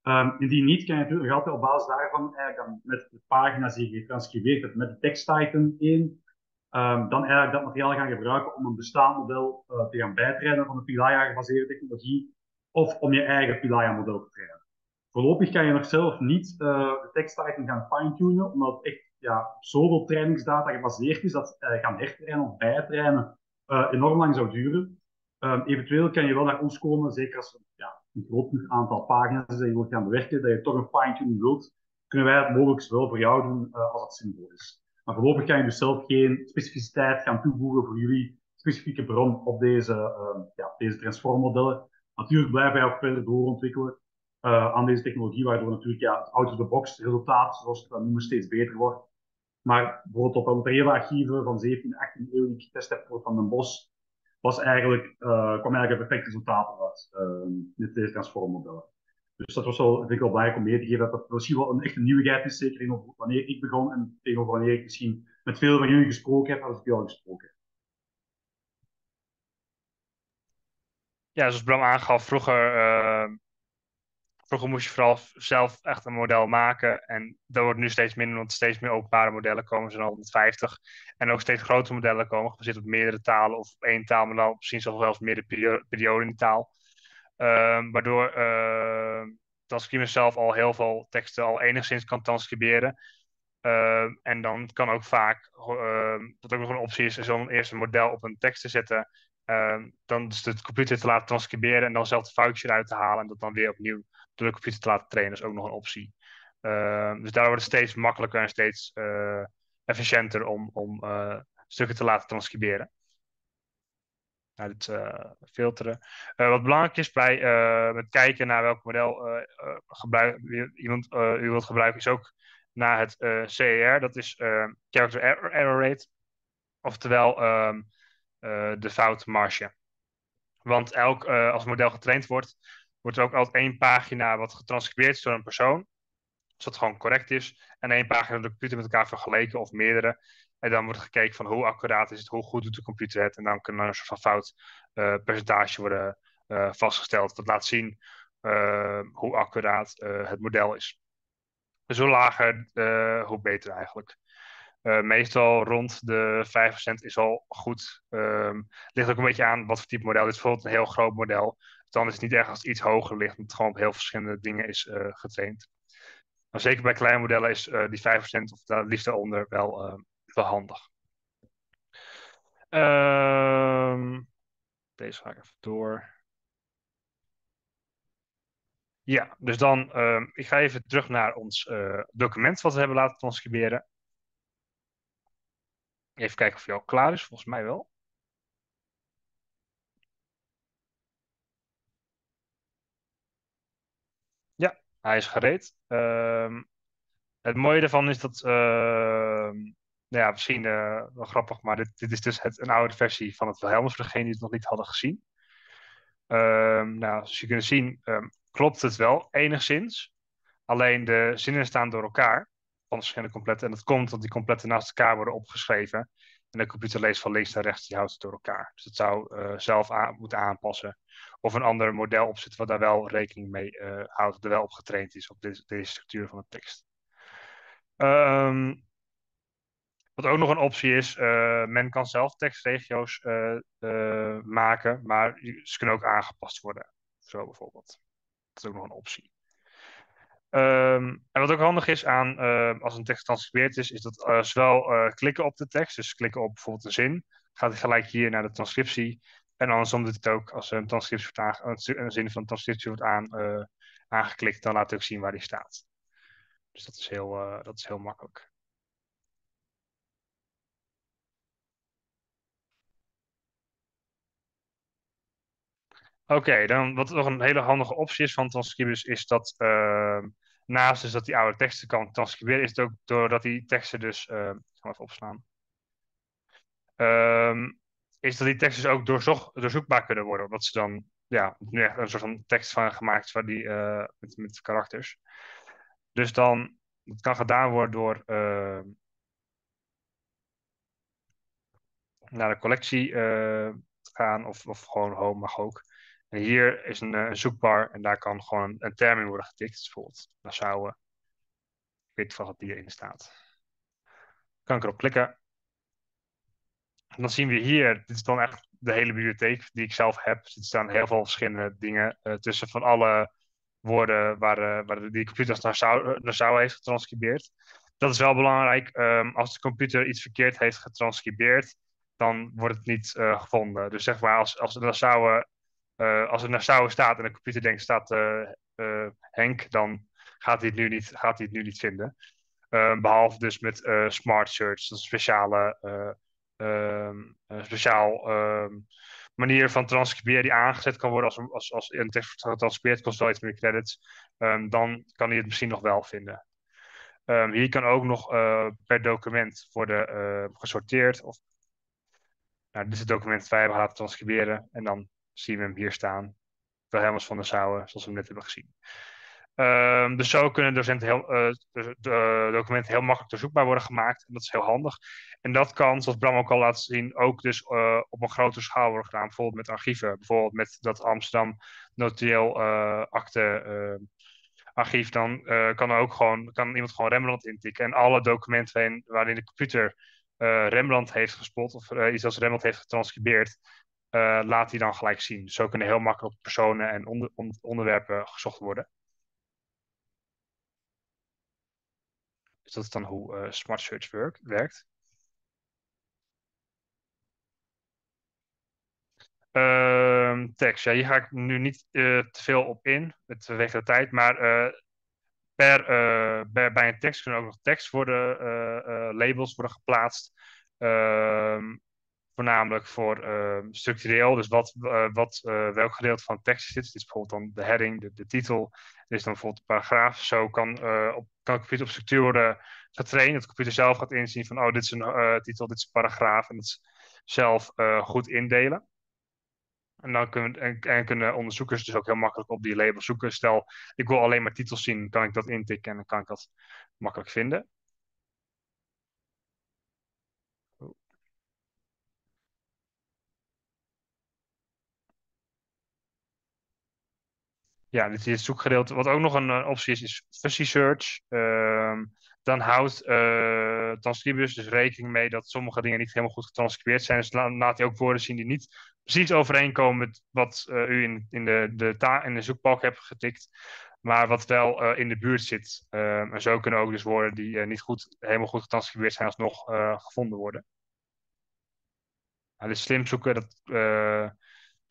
Um, indien niet, kan je natuurlijk nog altijd op basis daarvan, eigenlijk dan met de pagina's die je getranscribeerd hebt, met de Text Titan één, um, dan eigenlijk dat materiaal gaan gebruiken om een bestaand model uh, te gaan bijtrainen van de PyLaia gebaseerde technologie, of om je eigen PyLaia model te trainen. Voorlopig kan je nog zelf niet uh, de Text Titan gaan fine-tunen, omdat het echt ja, zoveel trainingsdata gebaseerd is dat uh, gaan hertrainen of bijtrainen uh, enorm lang zou duren. Um, eventueel kan je wel naar ons komen, zeker als ja, een groot aantal pagina's dat je wilt gaan bewerken, dat je toch een fine-tuning wilt, kunnen wij het mogelijk wel voor jou doen uh, als dat zinvol is. Maar voorlopig kan je dus zelf geen specificiteit gaan toevoegen voor jullie specifieke bron op deze, uh, ja, deze transformmodellen. Natuurlijk blijven wij ook verder doorontwikkelen uh, aan deze technologie, waardoor natuurlijk ja, het out-of-the-box resultaat, zoals het dan noemen, steeds beter wordt. Maar bijvoorbeeld op de hele archieven van zeventiende en achttiende eeuw die ik getest heb voor Van den Bosch, was eigenlijk, uh, kwam eigenlijk een perfect resultaat uit uh, met deze transformmodellen. Dus dat was wel, vind ik wel belangrijk om mee te geven, dat dat misschien wel een echte nieuwigheid is, zeker in wanneer ik begon en tegenover wanneer ik misschien met veel van jullie gesproken heb, als ik jou gesproken heb. Ja, zoals Bram aangaf, vroeger, uh, vroeger moest je vooral zelf echt een model maken en dat wordt nu steeds minder, want steeds meer openbare modellen komen, zo'n honderdvijftig. En ook steeds grotere modellen komen, gebaseerd op meerdere talen of op één taal, maar dan misschien zelfs meerdere periode, periode in de taal. Uh, waardoor uh, Transkribus zelf al heel veel teksten al enigszins kan transcriberen. Uh, en dan kan ook vaak, uh, wat ook nog een optie is, is om eerst een model op een tekst te zetten. Uh, dan dus de computer te laten transcriberen en dan zelf de foutjes eruit te halen. En dat dan weer opnieuw door de computer te laten trainen, is ook nog een optie. Uh, dus daar wordt het steeds makkelijker en steeds uh, efficiënter om, om uh, stukken te laten transcriberen. Naar het uh, filteren. Uh, wat belangrijk is bij uh, het kijken naar welk model uh, uh, gebruik, iemand uh, u wilt gebruiken, is ook naar het uh, C E R, dat is uh, Character Error, error Rate, oftewel um, uh, de foutmarge. Want elk, uh, als het model getraind wordt, wordt er ook altijd één pagina wat getranscribeerd is door een persoon, zodat het gewoon correct is, en één pagina door de computer met elkaar vergeleken of meerdere. En dan wordt gekeken van hoe accuraat is het, hoe goed doet de computer het. En dan kan er een soort van foutpercentage uh, worden uh, vastgesteld. Dat laat zien uh, hoe accuraat uh, het model is. Dus hoe lager, uh, hoe beter eigenlijk. Uh, meestal rond de vijf procent is al goed. Um, ligt ook een beetje aan wat voor type model. Dit is bijvoorbeeld een heel groot model. Dan is het niet erg als het iets hoger ligt, omdat het gewoon op heel verschillende dingen is uh, getraind. Maar zeker bij kleine modellen is uh, die vijf procent of daar liefst daaronder wel... Uh, wel handig. Um, deze ga ik even door. Ja, dus dan, um, ik ga even terug naar ons uh, document wat we hebben laten transcriberen. Even kijken of hij al klaar is, volgens mij wel. Ja, hij is gereed. Um, het mooie daarvan is dat... Uh, Nou ja, misschien uh, wel grappig, maar dit, dit is dus het, een oude versie van het Wilhelmus, voor degenen die het nog niet hadden gezien. Um, nou, zoals je kunt zien, um, klopt het wel enigszins. Alleen de zinnen staan door elkaar, van verschillende complete. En dat komt omdat die complete naast elkaar worden opgeschreven. En de computer leest van links naar rechts, die houdt het door elkaar. Dus dat zou uh, zelf aan, moeten aanpassen. Of een ander model opzetten wat daar wel rekening mee uh, houdt, dat er wel op getraind is, op deze, deze structuur van de tekst. Ehm... Um, Wat ook nog een optie is, uh, men kan zelf tekstregio's uh, uh, maken, maar ze kunnen ook aangepast worden. Zo bijvoorbeeld. Dat is ook nog een optie. Um, en wat ook handig is aan uh, als een tekst getranscribeerd is, is dat uh, zowel uh, klikken op de tekst, dus klikken op bijvoorbeeld een zin, gaat het gelijk hier naar de transcriptie. En andersom doet het ook, als een, transcriptie wordt aange een zin van een transcriptie wordt aan, uh, aangeklikt, dan laat het ook zien waar die staat. Dus dat is heel, uh, dat is heel makkelijk. Oké, dan wat nog een hele handige optie is van Transkribus is dat uh, naast dus dat die oude teksten kan transcriberen, is het ook doordat die teksten dus, uh, ik ga even opslaan, um, is dat die teksten dus ook doorzocht, doorzoekbaar kunnen worden, omdat ze dan ja, nu echt een soort van tekst van gemaakt van die, uh, met, met karakters. Dus dan, het kan gedaan worden door uh, naar de collectie uh, te gaan of, of gewoon home mag ook. En hier is een, een zoekbar en daar kan gewoon een, een term in worden getikt. Bijvoorbeeld Nassau. Ik weet van wat die erin staat. Kan ik erop klikken. En dan zien we hier, dit is dan echt de hele bibliotheek die ik zelf heb. Er staan heel veel verschillende dingen uh, tussen van alle woorden waar, uh, waar die computer naar Nassau, Nassau heeft getranscribeerd. Dat is wel belangrijk. Um, als de computer iets verkeerd heeft getranscribeerd, dan wordt het niet uh, gevonden. Dus zeg maar, als, als de Nassau... Uh, als het Nassau staat en de computer denkt staat uh, uh, Henk, dan gaat hij het nu niet, gaat hij het nu niet vinden. Uh, behalve dus met uh, Smart Search, dat is een speciale uh, um, een speciaal, um, manier van transcriberen die aangezet kan worden als, als, als een tekst getranscribeerd kost wel iets meer credits. Um, dan kan hij het misschien nog wel vinden. Um, hier kan ook nog uh, per document worden uh, gesorteerd. Of... Nou, dit is het document dat wij hebben laten transcriberen en dan zien we hem hier staan. Wilhelmus van Nassau, zoals we hem net hebben gezien. Um, dus zo kunnen docenten heel, uh, de, de documenten heel makkelijk doorzoekbaar worden gemaakt. En dat is heel handig. En dat kan, zoals Bram ook al laat zien, ook dus uh, op een grotere schaal worden gedaan. Bijvoorbeeld met archieven. Bijvoorbeeld met dat Amsterdam Notieel uh, akte uh, archief. Dan uh, kan, er ook gewoon, kan iemand gewoon Rembrandt intikken. En alle documenten waarin, waarin de computer uh, Rembrandt heeft gespot. Of uh, iets als Rembrandt heeft getranscribeerd. Uh, laat die dan gelijk zien. Zo kunnen heel makkelijk personen en onder, on, onderwerpen gezocht worden. Dus dat is dan hoe uh, Smart Search werkt. werkt. Uh, tekst. Ja, hier ga ik nu niet uh, te veel op in, met vanwege de tijd. Maar uh, per, uh, bij, bij een tekst kunnen ook nog tekst worden, uh, uh, labels worden geplaatst. Uh, Voornamelijk voor uh, structureel, dus wat, uh, wat, uh, welk gedeelte van tekst zit. Dit is bijvoorbeeld dan de heading, de, de titel. Dit is dan bijvoorbeeld de paragraaf. Zo kan, uh, op, kan de computer op structuur worden getraind. Dat de computer zelf gaat inzien van, oh, dit is een uh, titel, dit is een paragraaf. En dat zelf uh, goed indelen. En dan kunnen, en, en kunnen onderzoekers dus ook heel makkelijk op die labels zoeken. Stel, ik wil alleen maar titels zien, kan ik dat intikken en dan kan ik dat makkelijk vinden. Ja, dit is het zoekgedeelte. Wat ook nog een uh, optie is, is fuzzy search. Uh, dan houdt uh, Transkribus dus rekening mee dat sommige dingen niet helemaal goed getranscribeerd zijn. Dus la laat hij ook woorden zien die niet precies overeenkomen met wat uh, u in, in, de, de in de zoekbalk hebt getikt. Maar wat wel uh, in de buurt zit. Uh, en zo kunnen ook dus woorden die uh, niet goed, helemaal goed getranscribeerd zijn alsnog uh, gevonden worden. Nou, dus slim zoeken, dat... Uh,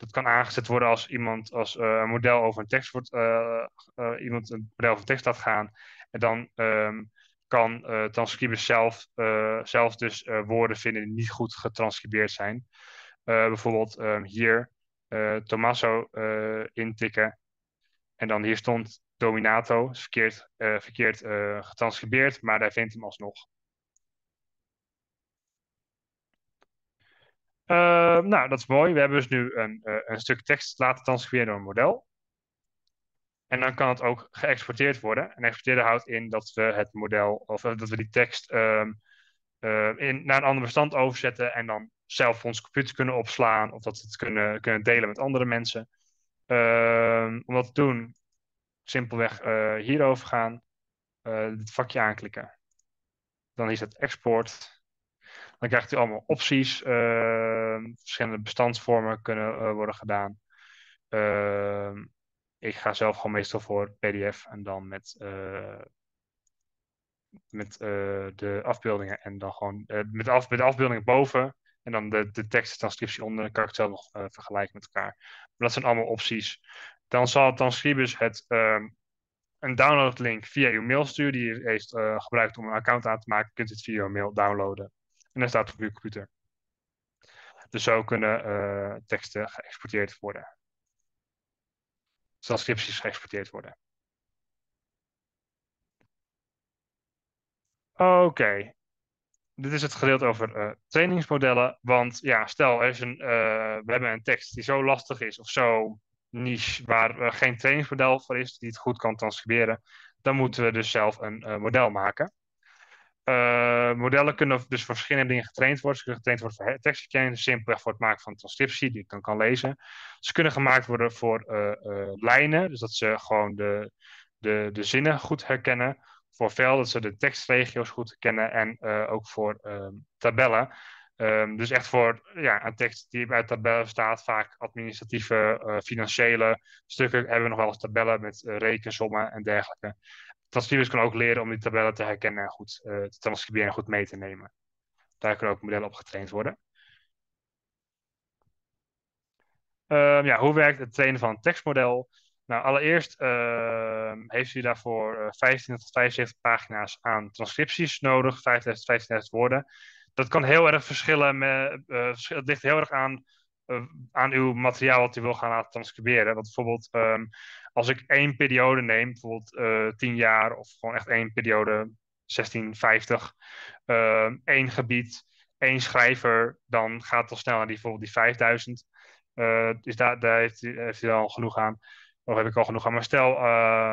Dat kan aangezet worden als iemand als uh, een model over een tekst wordt, uh, uh, iemand een model over een tekst laat gaan. En dan um, kan uh, Transkribus zelf, uh, zelf dus uh, woorden vinden die niet goed getranscribeerd zijn. Uh, bijvoorbeeld um, hier uh, Tommaso uh, intikken. En dan hier stond Dominato, is verkeerd, uh, verkeerd uh, getranscribeerd, maar hij vindt hem alsnog. Uh, nou, dat is mooi. We hebben dus nu een, uh, een stuk tekst laten transcriberen door een model. En dan kan het ook geëxporteerd worden. En exporteren houdt in dat we het model, of uh, dat we die tekst uh, uh, in, naar een ander bestand overzetten. En dan zelf voor ons computer kunnen opslaan. Of dat we het kunnen, kunnen delen met andere mensen. Uh, om dat te doen, simpelweg uh, hierover gaan. Uh, dit vakje aanklikken. Dan is het export. Dan krijgt u allemaal opties. Uh, verschillende bestandsvormen kunnen uh, worden gedaan. Uh, ik ga zelf gewoon meestal voor P D F en dan met, uh, met uh, de afbeeldingen. En dan gewoon uh, met, af, met de afbeeldingen boven. En dan de, de tekst en transcriptie onder. Dan kan ik het zelf nog uh, vergelijken met elkaar. Maar dat zijn allemaal opties. Dan zal Transkribus het, uh, een downloadlink via uw mail sturen. Die u heeft uh, gebruikt om een account aan te maken. Je kunt het via uw mail downloaden. En dan staat het op uw computer. Dus zo kunnen uh, teksten geëxporteerd worden. transcripties geëxporteerd worden. Oké, okay. Dit is het gedeelte over uh, trainingsmodellen. Want ja, stel, er is een, uh, we hebben een tekst die zo lastig is of zo niche, waar uh, geen trainingsmodel voor is, die het goed kan transcriberen. Dan moeten we dus zelf een uh, model maken. Uh, modellen kunnen dus voor verschillende dingen getraind worden. Ze kunnen getraind worden voor tekstherkenning, simpelweg voor het maken van transcriptie, die ik dan kan lezen. Ze kunnen gemaakt worden voor uh, uh, lijnen, dus dat ze gewoon de, de, de zinnen goed herkennen. Voor vel, dat ze de tekstregio's goed herkennen en uh, ook voor um, tabellen. Um, dus echt voor ja, een tekst die uit tabellen bestaat, vaak administratieve, uh, financiële stukken hebben we nog wel eens tabellen met uh, rekensommen en dergelijke. Transcribers kunnen ook leren om die tabellen te herkennen en goed uh, te transcriberen en goed mee te nemen. Daar kunnen ook modellen op getraind worden. Um, ja, hoe werkt het trainen van een tekstmodel? Nou, allereerst uh, heeft u daarvoor vijftien tot vijfenzeventig pagina's aan transcripties nodig, vijftienduizend tot vijftienduizend woorden. Dat kan heel erg verschillen, met, uh, het ligt heel erg aan, uh, aan uw materiaal wat u wil gaan laten transcriberen. Want bijvoorbeeld, um, als ik één periode neem, bijvoorbeeld uh, tien jaar of gewoon echt één periode, zestien vijftig, uh, één gebied, één schrijver, dan gaat het al snel naar die, bijvoorbeeld die vijfduizend. Uh, dus daar, daar heeft u, heeft u al genoeg aan. Of heb ik al genoeg aan. Maar stel, uh,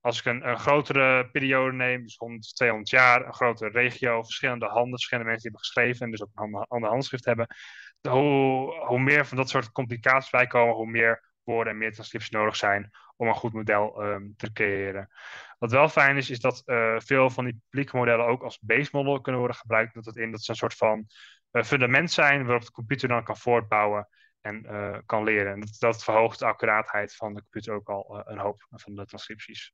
als ik een, een grotere periode neem, dus honderd, tweehonderd jaar, een grotere regio, verschillende handen, verschillende mensen die hebben geschreven en dus ook een ander handschrift hebben. Hoe, hoe meer van dat soort complicaties bij komen, hoe meer woorden en meer transcripties nodig zijn om een goed model um, te creëren. Wat wel fijn is, is dat uh, veel van die publieke modellen ook als base model kunnen worden gebruikt. Dat, het in, dat ze een soort van uh, fundament zijn waarop de computer dan kan voortbouwen. En uh, kan leren. En dat, dat verhoogt de accuraatheid van de computer ook al uh, een hoop van de transcripties.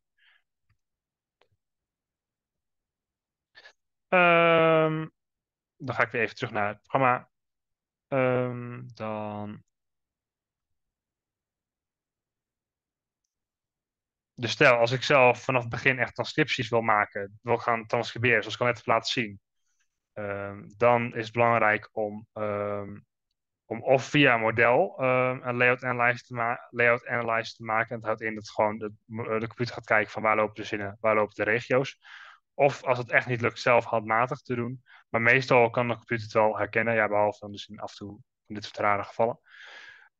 Um, dan ga ik weer even terug naar het programma. Um, dan... Dus stel, als ik zelf vanaf het begin echt transcripties wil maken, wil gaan transcriberen, zoals ik al net heb laten zien, um, dan is het belangrijk om... Um, om of via een model um, een layout analyse, te layout analyse te maken. En dat houdt in dat gewoon de, de computer gaat kijken van waar lopen de zinnen, waar lopen de regio's. Of als het echt niet lukt, zelf handmatig te doen. Maar meestal kan de computer het wel herkennen. Ja, behalve dan dus in af en toe in dit soort rare gevallen.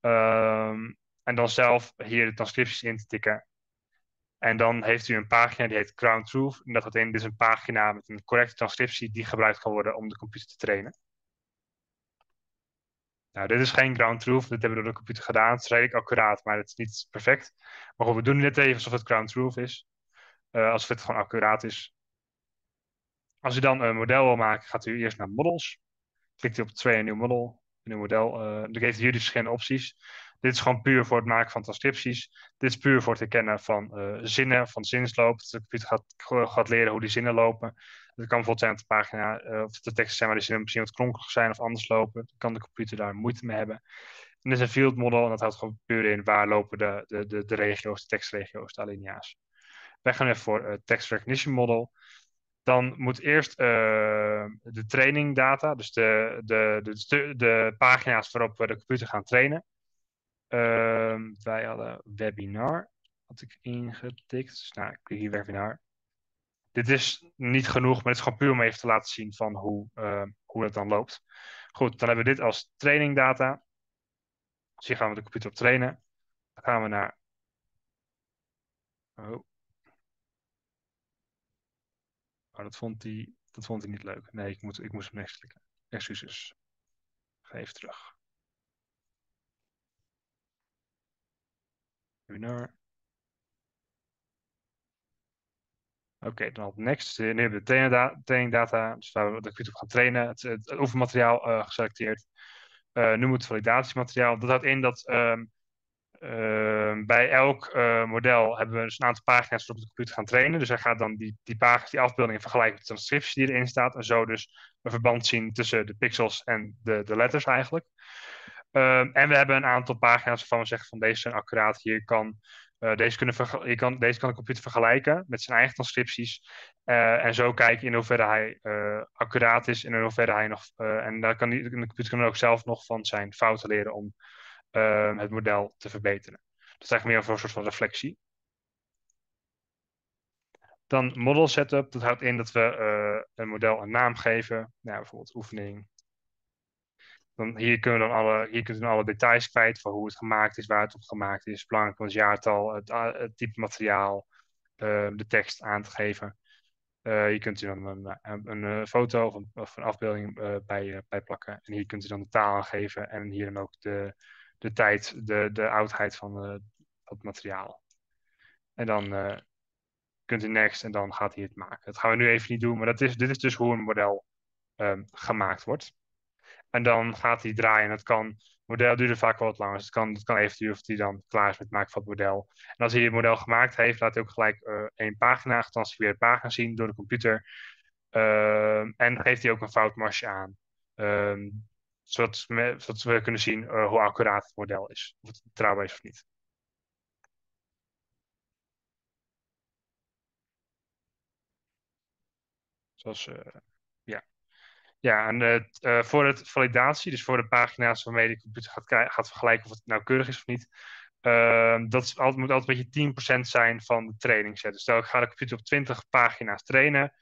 Um, en dan zelf hier de transcripties in te tikken. En dan heeft u een pagina die heet Ground Truth. En dat houdt in, dit is een pagina met een correcte transcriptie die gebruikt kan worden om de computer te trainen. Nou, dit is geen ground truth, dit hebben we door de computer gedaan. Het is redelijk accuraat, maar het is niet perfect. Maar goed, we doen dit even alsof het ground truth is. Uh, alsof het gewoon accuraat is. Als u dan een model wil maken, gaat u eerst naar models. Klikt u op twee en nieuw model. Een nieuw model. Uh, dan geeft u jullie verschillende opties. Dit is gewoon puur voor het maken van transcripties. Dit is puur voor het herkennen van uh, zinnen, van zinsloop. De computer gaat, gaat leren hoe die zinnen lopen. Het kan bijvoorbeeld zijn dat de pagina uh, of de teksten zijn waar de zinnen misschien wat kronkelig zijn of anders lopen. Dan kan de computer daar moeite mee hebben. En dit is een field model en dat houdt gewoon puur in waar lopen de, de, de, de regio's, de tekstregio's, de alinea's. Wij gaan even voor uh, text recognition model. Dan moet eerst uh, de training data, dus de, de, de, de, de pagina's waarop we de computer gaan trainen. Uh, wij hadden webinar, had ik ingetikt. Dus nou, ik klik hier webinar. Dit is niet genoeg, maar het is gewoon puur om even te laten zien van hoe, uh, hoe dat dan loopt. Goed, dan hebben we dit als trainingdata. Dus hier gaan we de computer op trainen. Dan gaan we naar... Oh, oh dat vond hij dat vond hij niet leuk. Nee, ik, moet, ik moest hem next klikken. Excuses. Ik ga even terug. Webinar. Oké, okay, dan op next. Nu hebben we de trainingdata, trainingdata, dus waar we de computer op gaan trainen. Het, het oefenmateriaal uh, geselecteerd. Uh, nu moet het validatiemateriaal. Dat houdt in dat um, uh, bij elk uh, model hebben we dus een aantal pagina's waarop de computer gaan trainen. Dus hij gaat dan die, die pagina's, die afbeeldingen vergelijken met de transcriptie die erin staat. En zo dus een verband zien tussen de pixels en de, de letters eigenlijk. Um, en we hebben een aantal pagina's waarvan we zeggen van deze zijn accuraat. Hier kan, uh, deze, kunnen je kan, deze kan de computer vergelijken met zijn eigen transcripties. Uh, en zo kijken in hoeverre hij uh, accuraat is en in hoeverre hij nog... Uh, en daar kan die, de computer kan ook zelf nog van zijn fouten leren om uh, het model te verbeteren. Dat is eigenlijk meer voor een soort van reflectie. Dan model setup. Dat houdt in dat we uh, een model een naam geven. Nou, bijvoorbeeld oefening. Dan, hier, kunnen we dan alle, hier kunnen we dan alle details kwijt van hoe het gemaakt is, waar het op gemaakt is. Belangrijk ons jaartal, het, het type materiaal, uh, de tekst aan te geven. Uh, hier kunt u dan een, een, een foto of een, of een afbeelding uh, bij, uh, bij plakken. En hier kunt u dan de taal aan geven. En hier dan ook de, de tijd, de, de oudheid van uh, het materiaal. En dan uh, kunt u next en dan gaat hij het maken. Dat gaan we nu even niet doen. Maar dat is, dit is dus hoe een model um, gemaakt wordt. En dan gaat hij draaien. Het kan, het model duurde vaak wel wat langer. Dus het kan, het kan even duren of hij dan klaar is met het maken van het model. En als hij het model gemaakt heeft, laat hij ook gelijk uh, één pagina, althans weer een pagina zien door de computer. Uh, en geeft hij ook een foutmarge aan. Um, zodat, we, zodat we kunnen zien uh, hoe accuraat het model is. Of het betrouwbaar is of niet. Zoals... Uh, ja. Ja, en het, uh, voor het validatie, dus voor de pagina's waarmee de computer gaat, gaat vergelijken of het nauwkeurig is of niet, uh, dat is altijd, moet altijd een beetje tien procent zijn van de training set. Dus stel ik ga de computer op twintig pagina's trainen,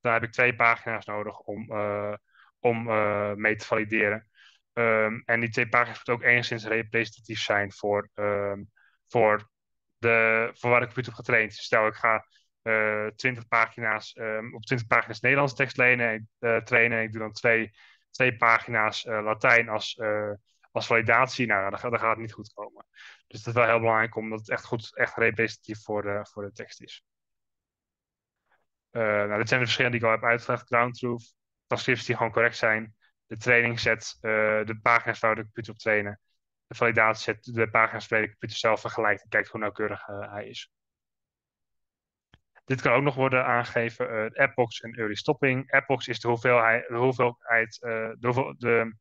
dan heb ik twee pagina's nodig om, uh, om uh, mee te valideren. Um, en die twee pagina's moeten ook enigszins representatief zijn voor, um, voor, de, voor waar de computer op getraind is. Stel ik ga... Uh, twintig pagina's, um, op twintig pagina's Nederlands tekst lenen, uh, trainen. En ik doe dan twee, twee pagina's uh, Latijn als, uh, als validatie. Nou, dan, dan gaat het niet goed komen. Dus dat is wel heel belangrijk, omdat het echt goed, echt representatief voor de, voor de tekst is. Uh, nou, dit zijn de verschillen die ik al heb uitgelegd. Groundtruth, transcripties die gewoon correct zijn. De trainingset, uh, de pagina's waar we de computer op trainen. De validatieset, de pagina's waar de computer zelf vergelijkt en kijkt hoe nauwkeurig uh, hij is. Dit kan ook nog worden aangegeven, uh, epochs en early stopping. Epochs is de hoeveelheid, de hoeveelheid uh, de hoeveel, de,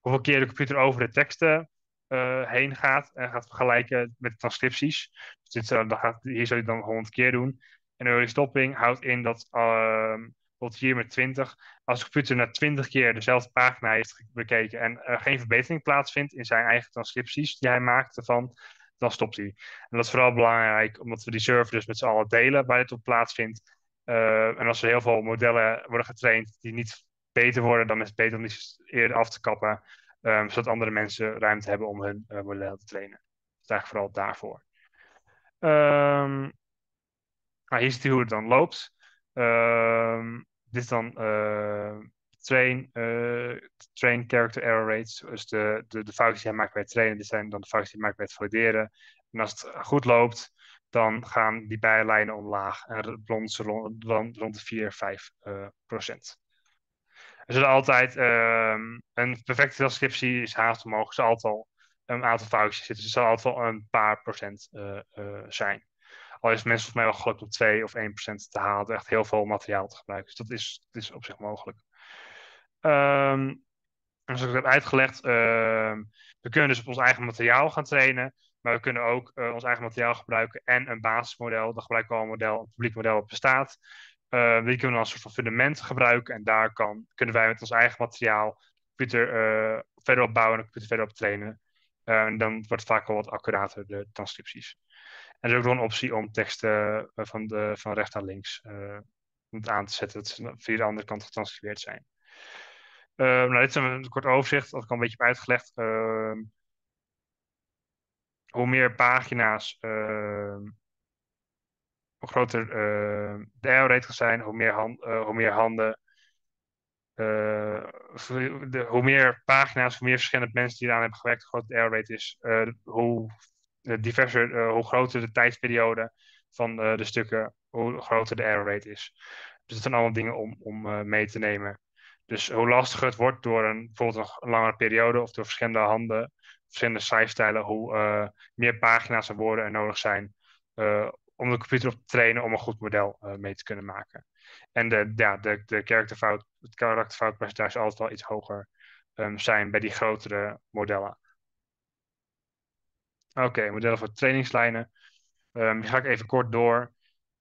hoeveel keer de computer over de teksten uh, heen gaat en gaat vergelijken met de transcripties. Dus dit, uh, dan gaat, hier zou je dan honderd keer doen. En early stopping houdt in dat, uh, tot hier met twintig, als de computer na twintig keer dezelfde pagina heeft bekeken en uh, geen verbetering plaatsvindt in zijn eigen transcripties die hij maakt ervan, dan stopt hij. En dat is vooral belangrijk, omdat we die server dus met z'n allen delen waar dit op plaatsvindt. Uh, en als er heel veel modellen worden getraind die niet beter worden, dan is het beter om die eerder af te kappen, um, zodat andere mensen ruimte hebben om hun uh, model te trainen. Dat is eigenlijk vooral daarvoor. Um, nou, hier ziet u hoe het dan loopt. Um, dit is dan uh, train, uh, train character error rates, dus de, de, de fouten die hij maakt bij het trainen, dit zijn dan de fouten die hij maakt bij het valideren. En als het goed loopt, dan gaan die bijlijnen omlaag en rond, rond, rond, rond de vier, vijf uh, procent. Er zullen altijd, uh, een perfecte transcriptie is haast omhoog, er zal altijd al een aantal foutjes zitten, dus er zal altijd al een paar procent uh, uh, zijn. Al is mensen volgens mij wel gelukt om twee of één procent te halen, echt heel veel materiaal te gebruiken, dus dat is, dat is op zich mogelijk. Um, zoals ik heb uitgelegd, uh, we kunnen dus op ons eigen materiaal gaan trainen, maar we kunnen ook uh, ons eigen materiaal gebruiken en een basismodel. Dan gebruiken we al een model, een publiek model dat bestaat. Uh, die kunnen we als soort van fundament gebruiken en daar kan, kunnen wij met ons eigen materiaal de computer uh, verder opbouwen en de computer verder op trainen. Uh, en dan wordt het vaak al wat accurater, de transcripties. En er is ook nog een optie om teksten uh, van, de, van rechts naar links uh, aan te zetten, dat ze via de andere kant getranscribeerd zijn. Uh, nou, dit is een kort overzicht, dat ik al een beetje heb uitgelegd. Uh, hoe meer pagina's, uh, hoe groter uh, de error rate gaat zijn, hoe meer, hand, uh, hoe meer handen, uh, de, hoe meer pagina's, hoe meer verschillende mensen die eraan hebben gewerkt, hoe groter de error rate is, uh, hoe, diverser, uh, hoe groter de tijdsperiode van uh, de stukken, hoe groter de error rate is. Dus dat zijn allemaal dingen om, om uh, mee te nemen. Dus hoe lastiger het wordt door een, bijvoorbeeld een langere periode of door verschillende handen, verschillende schrijfstijlen, hoe uh, meer pagina's en woorden er nodig zijn uh, om de computer op te trainen om een goed model uh, mee te kunnen maken. En de, ja, de, de karakterfout, het karakterfoutpercentage altijd wel iets hoger um, zijn bij die grotere modellen. Oké, okay, modellen voor trainingslijnen. Um, die ga ik even kort door.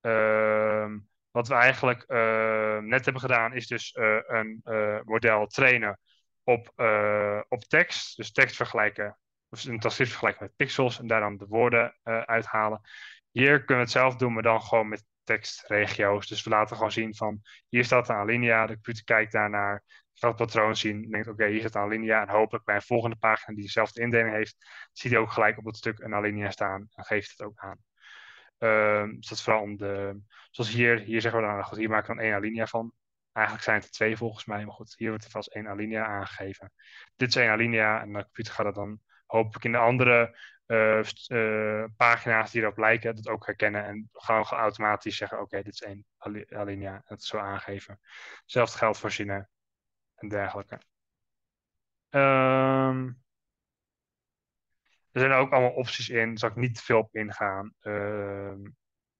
Ehm... Um, Wat we eigenlijk uh, net hebben gedaan is dus uh, een uh, model trainen op, uh, op tekst. Dus tekst vergelijken dus een transcript vergelijken met pixels en daar dan de woorden uh, uithalen. Hier kunnen we het zelf doen, maar dan gewoon met tekstregio's. Dus we laten gewoon zien van, hier staat een alinea, de computer kijkt daarnaar, gaat het patroon zien en denkt, oké, okay, hier staat een alinea. En hopelijk bij een volgende pagina die dezelfde indeling heeft, ziet hij ook gelijk op dat stuk een alinea staan en geeft het ook aan. Um, dus dat is vooral om de, zoals hier, hier zeggen we dan, goed, hier maken we dan één alinea van. Eigenlijk zijn het er twee volgens mij, maar goed, hier wordt er vast één alinea aangegeven. Dit is één alinea en de computer gaat dat dan hopelijk in de andere uh, uh, pagina's die erop lijken, dat ook herkennen. En gewoon automatisch zeggen, oké, okay, dit is één alinea en dat zo aangeven. Hetzelfde geldt voor zinnen en dergelijke. Um, er zijn ook allemaal opties in, daar zal ik niet veel op ingaan. Um,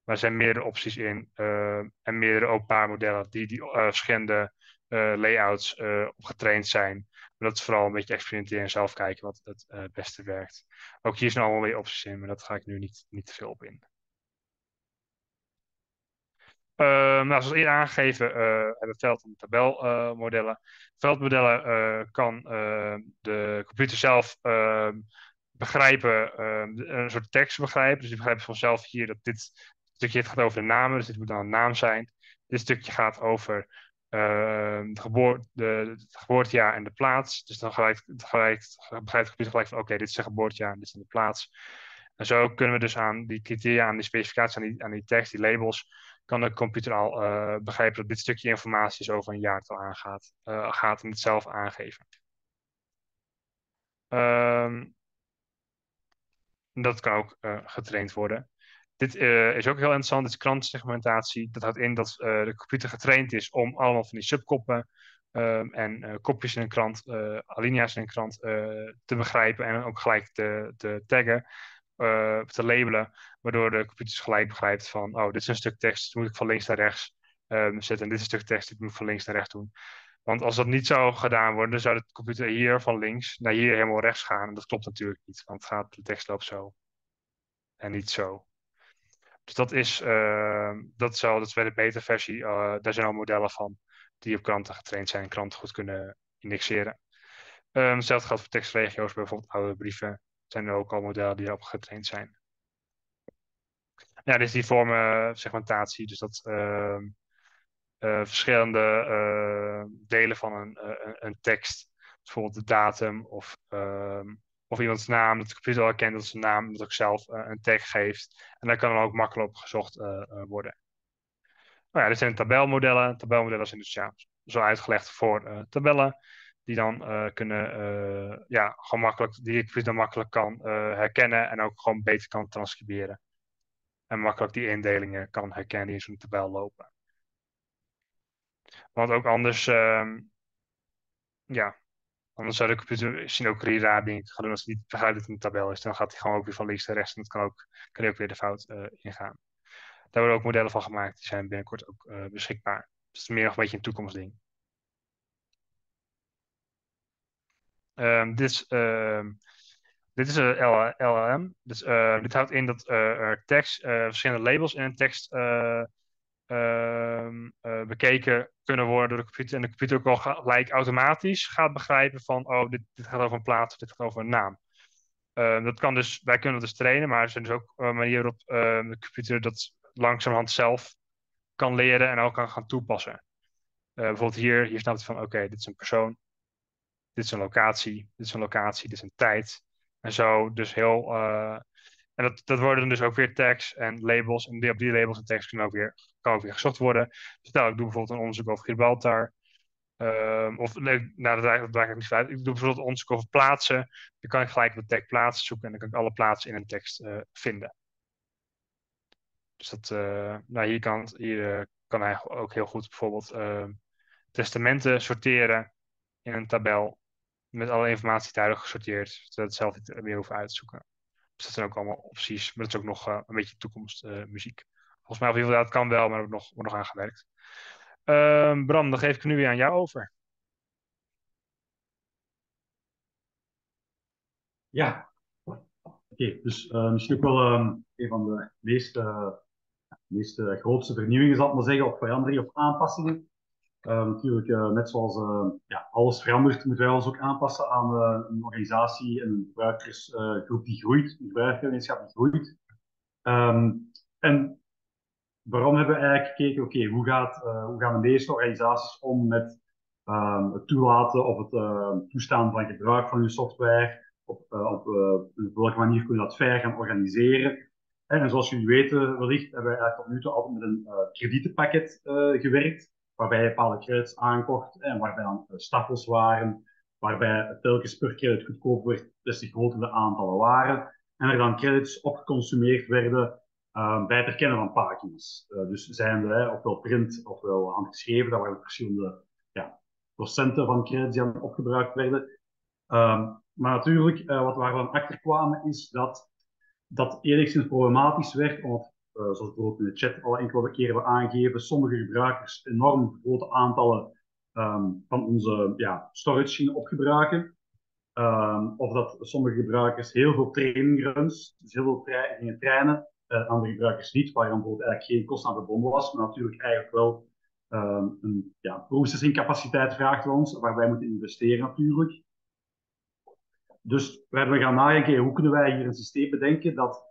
Maar er zijn meerdere opties in uh, en meerdere openbaar modellen die, die uh, verschillende uh, layouts uh, op getraind zijn. Maar dat is vooral een beetje experimenteren en zelf kijken wat het uh, beste werkt. Ook hier zijn allemaal weer opties in, maar dat ga ik nu niet, niet te veel op in. Uh, nou, zoals eerder aangegeven uh, hebben we veld- en tabelmodellen. Uh, Veldmodellen uh, kan uh, de computer zelf... Uh, begrijpen, uh, een soort tekst begrijpen. Dus die begrijpen vanzelf hier dat dit stukje gaat over de namen, dus dit moet dan een naam zijn. Dit stukje gaat over uh, het, geboor, de, het geboortejaar en de plaats. Dus dan gelijk, gelijk, begrijpt het computer gelijk van oké, okay, dit is een geboortejaar en dit is de plaats. En zo kunnen we dus aan die criteria, aan die specificaties, aan die, aan die tekst, die labels, kan de computer al uh, begrijpen dat dit stukje informatie is over een jaartal aangaat. Uh, gaat en het zelf aangeven. Ehm... Um, Dat kan ook uh, getraind worden. Dit uh, is ook heel interessant, dit is krantsegmentatie. Dat houdt in dat uh, de computer getraind is om allemaal van die subkoppen um, en uh, kopjes in een krant, uh, alinea's in een krant uh, te begrijpen en ook gelijk te, te taggen, uh, te labelen, waardoor de computer gelijk begrijpt van, oh, dit is een stuk tekst, dit moet ik van links naar rechts um, zetten en dit is een stuk tekst, dit moet ik van links naar rechts doen. Want als dat niet zou gedaan worden, dan zou de computer hier van links naar hier helemaal rechts gaan. En dat klopt natuurlijk niet, want het gaat, de tekst loopt zo. En niet zo. Dus dat is, uh, dat, zal, dat is bij de beta-versie. Uh, daar zijn al modellen van die op kranten getraind zijn en kranten goed kunnen indexeren. Um, hetzelfde geldt voor tekstregio's, bijvoorbeeld oude brieven. Zijn er ook al modellen die erop getraind zijn. Ja, dit is die vorm uh, segmentatie, dus dat... Uh, Uh, verschillende uh, delen van een, uh, een tekst, bijvoorbeeld de datum of, uh, of iemands naam, dat de computer al herkent dat zijn naam, dat ook zelf uh, een tag geeft. En daar kan dan ook makkelijk op gezocht uh, worden. Nou ja, dit zijn tabelmodellen. Tabelmodellen zijn dus ja, zo uitgelegd voor uh, tabellen, die dan uh, kunnen, uh, ja, gewoon makkelijk, die de computer makkelijk kan uh, herkennen en ook gewoon beter kan transcriberen. En makkelijk die indelingen kan herkennen die in zo'n tabel lopen. Want ook anders, uh, ja, anders zou de computer zien ook raar dingen gaan doen als hij niet begrijpt dat het een tabel is. Dan gaat hij gewoon ook weer van links naar rechts en dat kan ook, kan ook weer de fout uh, ingaan. Daar worden ook modellen van gemaakt, die zijn binnenkort ook uh, beschikbaar. Dus het is meer nog een beetje een toekomstding. Um, dit is, uh, dit is een L L M. Dus, uh, dit houdt in dat uh, er tekst, uh, verschillende labels in een tekst... Uh, Uh, uh, bekeken kunnen worden door de computer. En de computer ook al gelijk automatisch gaat begrijpen van, oh, dit, dit gaat over een plaats of dit gaat over een naam. Uh, dat kan dus, wij kunnen dat dus trainen, maar er zijn dus ook uh, manieren waarop uh, de computer dat langzamerhand zelf kan leren en ook kan gaan toepassen. Uh, bijvoorbeeld hier, hier snapt hij van, oké, okay, dit is een persoon, dit is een locatie, dit is een locatie, dit is een tijd. En zo dus heel... Uh, En dat, dat worden dus ook weer tags en labels. En op die labels en tags kunnen ook weer, kan ook weer gezocht worden. Stel, ik doe bijvoorbeeld een onderzoek over Gibraltar. Um, of nee, nou, dat draag, draag ik niet uit. Ik doe bijvoorbeeld een onderzoek over plaatsen. Dan kan ik gelijk op de tag plaatsen zoeken. En dan kan ik alle plaatsen in een tekst uh, vinden. Dus dat, uh, nou, hier kan, hier, uh, kan hij ook heel goed bijvoorbeeld uh, testamenten sorteren in een tabel. Met alle informatie duidelijk gesorteerd. Zodat het zelf niet meer hoeft uit te zoeken. Dus dat zijn ook allemaal opties, maar dat is ook nog uh, een beetje toekomstmuziek. Uh, Volgens mij, of in ieder geval, dat kan wel, maar er wordt nog, nog aan gewerkt. Uh, Bram, dan geef ik nu weer aan jou over. Ja, oké. Okay, dus uh, misschien ook wel um, een van de meest, uh, meest uh, grootste vernieuwingen, zal ik maar zeggen, of veranderingen of aanpassingen Uh, natuurlijk, uh, net zoals uh, ja, alles verandert, moeten wij ons ook aanpassen aan uh, een organisatie en een gebruikersgroep uh, die groeit, een gebruikersgemeenschap die groeit. Um, en waarom hebben we eigenlijk gekeken, oké, okay, hoe, uh, hoe gaan de meeste organisaties om met uh, het toelaten of het uh, toestaan van gebruik van hun software? Op, uh, op, uh, op welke manier kunnen we dat verder gaan organiseren? En, en zoals jullie weten, wellicht hebben wij eigenlijk tot nu toe altijd met een uh, kredietenpakket uh, gewerkt. Waarbij je bepaalde credits aankocht en waarbij dan stapels waren, waarbij telkens per credit goedkoop werd, dus die grotere aantallen waren. En er dan credits opgeconsumeerd werden uh, bij het herkennen van pagina's. Uh, dus zijn er uh, ofwel print ofwel handgeschreven, dat waren verschillende ja, procenten van credits die dan opgebruikt werden. Um, maar natuurlijk, uh, wat waar we dan achter kwamen, is dat dat enigszins problematisch werd. Uh, zoals bijvoorbeeld in de chat al enkele keren hebben aangegeven, sommige gebruikers enorm grote aantallen um, van onze ja, storage gingen opgebruiken. Um, of dat sommige gebruikers heel veel training runs, dus heel veel tra gingen trainen, uh, andere gebruikers niet, waar dan bijvoorbeeld eigenlijk geen kost aan verbonden was, maar natuurlijk eigenlijk wel um, een ja, processingcapaciteit vraagt van ons, waar wij moeten investeren natuurlijk. Dus we hebben gaan nadenken, hoe kunnen wij hier een systeem bedenken dat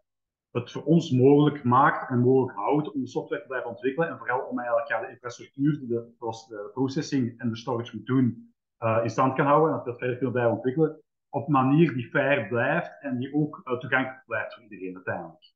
het voor ons mogelijk maakt en mogelijk houdt om de software te blijven ontwikkelen en vooral om eigenlijk ja, de infrastructuur die de, de processing en de storage moet doen uh, in stand kan houden en dat we dat verder kunnen blijven ontwikkelen op een manier die fair blijft en die ook uh, toegankelijk blijft voor iedereen uiteindelijk.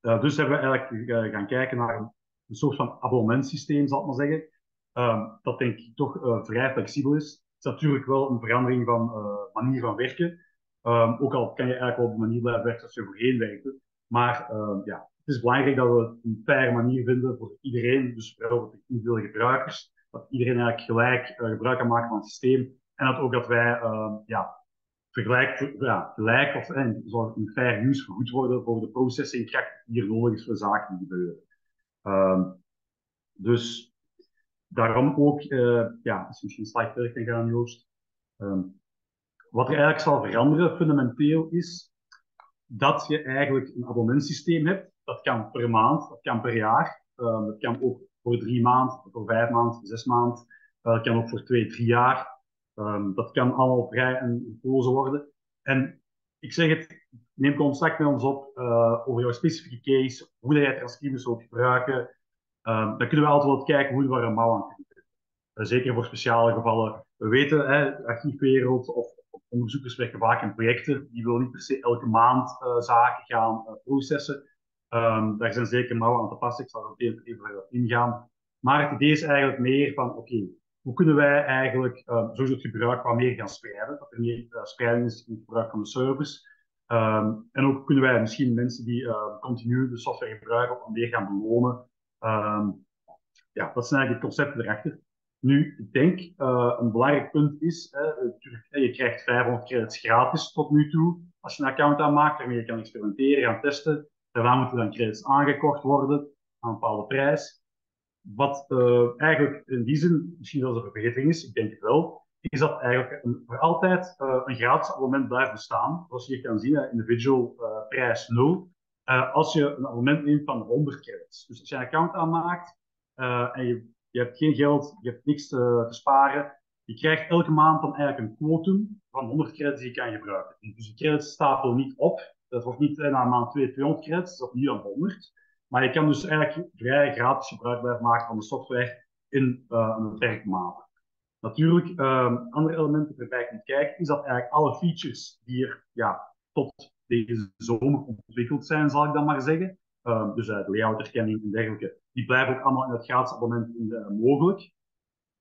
Uh, dus hebben we eigenlijk uh, gaan kijken naar een, een soort van abonnementsysteem, zal ik maar zeggen, uh, dat denk ik toch uh, vrij flexibel is. Het is natuurlijk wel een verandering van uh, manier van werken. Um, ook al kan je eigenlijk op een manier blijven werken als je voorheen werkte. Maar um, ja, het is belangrijk dat we een fijne manier vinden voor iedereen, dus vooral voor de individuele gebruikers, dat iedereen eigenlijk gelijk uh, gebruik kan maken van het systeem. En dat ook dat wij um, ja, vergelijk, ja, gelijk of en, zoals een fair use vergoed worden voor de processingkracht die er nodig is voor zaken die gebeuren. Um, dus daarom ook, uh, ja, als je misschien een slide verder kan gaan, Joost. Um, Wat er eigenlijk zal veranderen fundamenteel is dat je eigenlijk een abonnementsysteem hebt. Dat kan per maand, dat kan per jaar. Uh, dat kan ook voor drie maanden, voor vijf maanden, zes maanden. Uh, dat kan ook voor twee, drie jaar. Um, dat kan allemaal vrij en gekozen worden. En ik zeg het, neem contact met ons op uh, over jouw specifieke case, hoe jij Transkribus wilt gebruiken. Um, dan kunnen we altijd wel kijken hoe we er een mouw aan kunnen doen. Uh, zeker voor speciale gevallen. We weten, hè, archiefwereld of onderzoekers werken vaak in projecten, die willen niet per se elke maand uh, zaken gaan uh, processen. Um, daar zijn zeker mouwen aan te passen, ik zal er even, even ingaan. Maar het idee is eigenlijk meer van, oké, okay, hoe kunnen wij eigenlijk uh, sowieso het gebruik wat meer gaan spreiden, dat er meer uh, spreiding is in het gebruik van de servers. Um, en ook kunnen wij misschien mensen die uh, continu de software gebruiken, wat meer gaan belonen. Um, ja, dat zijn eigenlijk de concepten erachter. Nu, ik denk, uh, een belangrijk punt is, eh, je krijgt vijfhonderd credits gratis tot nu toe. Als je een account aanmaakt, waarmee je kan experimenteren, gaan testen. Daarna moeten dan credits aangekocht worden, aan een bepaalde prijs. Wat uh, eigenlijk in die zin misschien wel een verbetering is, ik denk het wel, is dat eigenlijk een, voor altijd uh, een gratis abonnement blijft bestaan. Zoals je hier kan zien, uh, individual uh, prijs nul. Uh, als je een abonnement neemt van honderd credits. Dus als je een account aanmaakt uh, en je... Je hebt geen geld, je hebt niks te, te sparen. Je krijgt elke maand dan eigenlijk een quotum van honderd credits die je kan gebruiken. Dus je credits stapelen niet op. Dat wordt niet na maand twee, tweehonderd credits, dat wordt nu aan honderd. Maar je kan dus eigenlijk vrij gratis gebruik blijven maken van de software in uh, een beperkte mate. Natuurlijk, um, andere elementen waarbij je moet kijken, is dat eigenlijk alle features die er ja, tot deze zomer ontwikkeld zijn, zal ik dan maar zeggen. Um, dus uh, layout-herkenning en dergelijke. Die blijven ook allemaal in het gratis abonnement uh, mogelijk.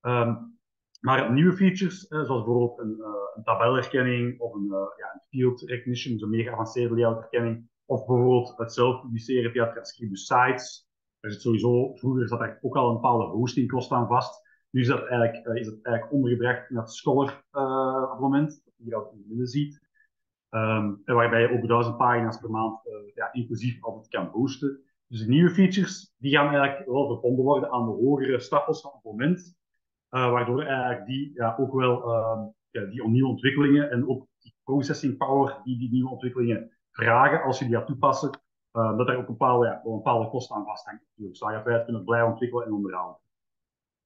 Um, maar nieuwe features, uh, zoals bijvoorbeeld een, uh, een tabelherkenning of een, uh, ja, een field recognition, dus een meer geavanceerde layout-herkenning, of bijvoorbeeld het zelf publiceren via Transkribus sites. Er zit sowieso, vroeger zat er ook al een bepaalde hostingkost aan vast. Nu is dat eigenlijk, uh, is dat eigenlijk ondergebracht in dat Scholar-abonnement, uh, dat je hier al in het midden ziet. Um, en waarbij je ook duizend pagina's per maand uh, ja, inclusief altijd kan boosten. Dus de nieuwe features die gaan eigenlijk wel verbonden worden aan de hogere stapels van het moment. Uh, waardoor eigenlijk die ja, ook wel uh, ja, die nieuwe ontwikkelingen en ook die processing power die die nieuwe ontwikkelingen vragen als je die gaat toepassen, uh, dat daar ook een bepaalde, ja, een bepaalde kosten aan vasthangt. Dus daar gaan wij het kunnen blijven ontwikkelen en onderhouden.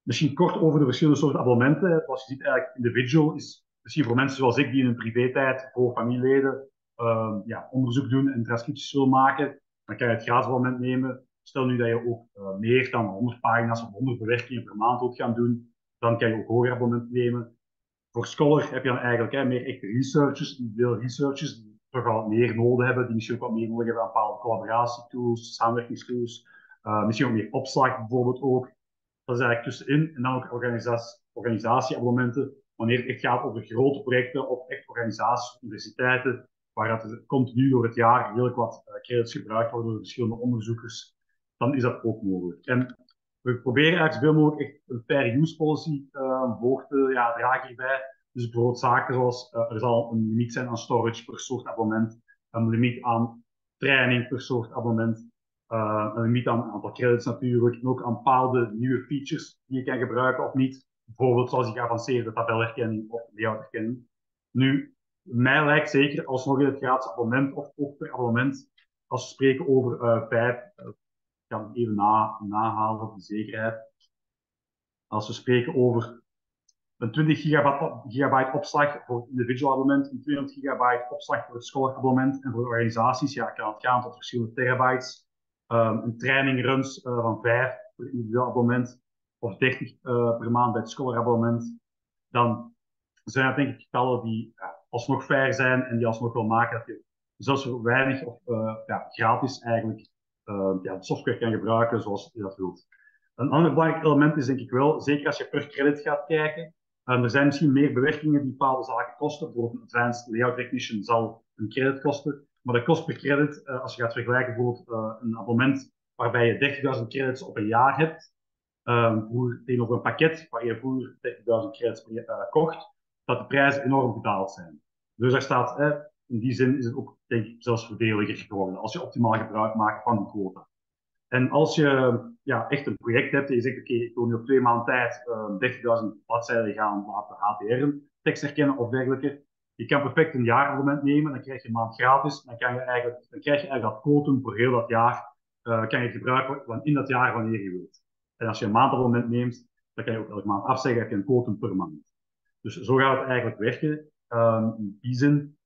Misschien kort over de verschillende soorten abonnementen. Zoals je ziet, eigenlijk individual is misschien voor mensen zoals ik, die in hun privé-tijd voor familieleden uh, ja, onderzoek doen en transcripties wil maken. Dan kan je het gratis abonnement nemen. Stel nu dat je ook uh, meer dan honderd pagina's of honderd bewerkingen per maand wilt gaan doen. Dan kan je ook hoger abonnement nemen. Voor Scholar heb je dan eigenlijk hè, meer echte researchers, veel researchers die toch wel meer nodig hebben, die misschien ook wat meer nodig hebben aan bepaalde collaboratietools, samenwerkingstools, uh, misschien ook meer opslag bijvoorbeeld ook. Dat is eigenlijk tussenin. En dan ook organisatie, organisatieabonnementen, wanneer het echt gaat over grote projecten of echt organisaties, universiteiten, waar het continu door het jaar redelijk wat uh, credits gebruikt worden door verschillende onderzoekers, dan is dat ook mogelijk. En we proberen eigenlijk zoveel mogelijk echt een fair use policy uh, voor te ja, dragen hierbij. Dus bijvoorbeeld zaken zoals, uh, er zal een limiet zijn aan storage per soort abonnement, een limiet aan training per soort abonnement, uh, een limiet aan aantal credits natuurlijk, en ook aan bepaalde nieuwe features die je kan gebruiken of niet. Bijvoorbeeld zoals die geavanceerde tabelherkenning of layoutherkenning. Nu, mij lijkt zeker alsnog in het gratis abonnement of ook per abonnement, als we spreken over uh, vijf, uh, ik kan het even na, nahalen voor de zekerheid. Als we spreken over een twintig gigabyte opslag voor het individual abonnement, een tweehonderd gigabyte opslag voor het schoolabonnement en voor organisaties, ja, kan het gaan tot verschillende terabytes. Um, een trainingruns uh, van vijf voor het individueel abonnement of dertig uh, per maand bij het schoolabonnement. Dan zijn dat denk ik getallen die ja, alsnog fair zijn en die alsnog wel maken dat je zelfs voor weinig of uh, ja, gratis eigenlijk Uh, ja, software kan gebruiken zoals je dat wilt. Een ander belangrijk element is denk ik wel, zeker als je per credit gaat kijken, uh, er zijn misschien meer bewerkingen die bepaalde zaken kosten. Bijvoorbeeld een advanced layout recognition zal een credit kosten, maar de kost per credit, uh, als je gaat vergelijken bijvoorbeeld uh, een abonnement waarbij je dertigduizend credits op een jaar hebt, uh, voor, tegenover een pakket waar je vroeger dertigduizend credits per jaar uh, kocht, dat de prijzen enorm gedaald zijn. Dus daar staat... Uh, In die zin is het ook, denk ik, zelfs voordeliger geworden als je optimaal gebruik maakt van de quota. En als je ja, echt een project hebt en je zegt, oké, okay, ik wil nu op twee maanden tijd uh, dertigduizend bladzijden gaan laten H T R'en, tekst herkennen of dergelijke. Je kan perfect een jaarabonnement nemen, dan krijg je een maand gratis. Dan, kan je eigenlijk, dan krijg je eigenlijk dat quotum voor heel dat jaar, uh, kan je gebruiken in dat jaar wanneer je wilt. En als je een maandabonnement neemt, dan kan je ook elke maand afzeggen, heb je een quotum per maand. Dus zo gaat het eigenlijk werken, uh, in die zin.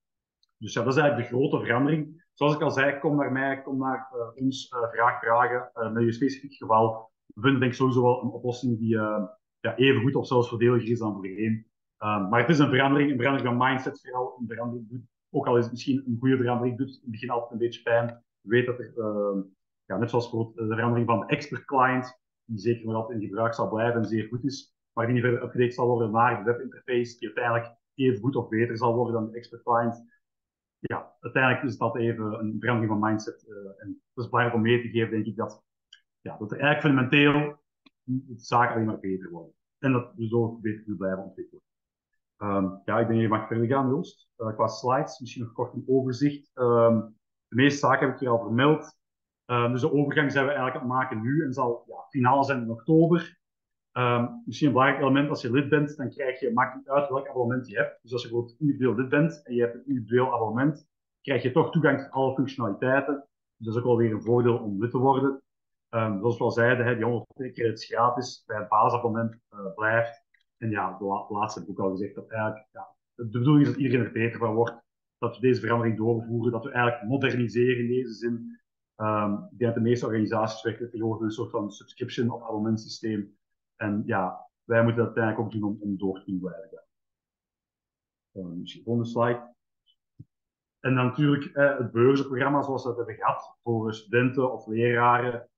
Dus ja, dat is eigenlijk de grote verandering. Zoals ik al zei, kom naar mij, kom naar uh, ons, uh, vraag vragen. Uh, met je specifiek geval, we vinden denk ik sowieso wel een oplossing die uh, ja, even goed of zelfs voordeliger is dan voorheen. Uh, maar het is een verandering, een verandering van mindset vooral. Een verandering doet, ook al is het misschien een goede verandering, doet in het begin altijd een beetje pijn. Je weet dat er, uh, ja, net zoals bijvoorbeeld de verandering van de expert client, die zeker nog altijd in gebruik zal blijven en zeer goed is, maar die niet verder upgraded zal worden naar de webinterface, die uiteindelijk even goed of beter zal worden dan de expert client. Ja, uiteindelijk is dat even een verandering van mindset. Uh, en dat is belangrijk om mee te geven, denk ik, dat, ja, dat er eigenlijk fundamenteel de zaken alleen maar beter worden. En dat we zo beter kunnen blijven ontwikkelen. Um, ja, ik denk, je mag verder gaan, Joost. Uh, qua slides, misschien nog kort een overzicht. Um, de meeste zaken heb ik hier al vermeld. Um, dus de overgang zijn we eigenlijk aan het maken nu en zal ja, finaal zijn in oktober. Um, misschien een belangrijk element, als je lid bent, dan krijg je, maakt niet uit welk abonnement je hebt. Dus als je bijvoorbeeld individueel lid bent en je hebt een individueel abonnement, krijg je toch toegang tot alle functionaliteiten. Dus dat is ook wel weer een voordeel om lid te worden. Um, zoals we al zeiden, die honderd credits gratis bij het basisabonnement uh, blijft. En ja, de la laatste heb ik ook al gezegd, dat eigenlijk, ja, de bedoeling is dat iedereen er beter van wordt, dat we deze verandering doorvoeren, dat we eigenlijk moderniseren in deze zin. Um, ik denk dat de meeste organisaties werken tegenwoordig een soort van subscription- of abonnementsysteem. En ja, wij moeten dat uiteindelijk ook doen om, om door te kunnen blijven gaan. Um, misschien volgende slide. En dan natuurlijk eh, het beurzenprogramma zoals we dat hebben gehad voor studenten of leraren.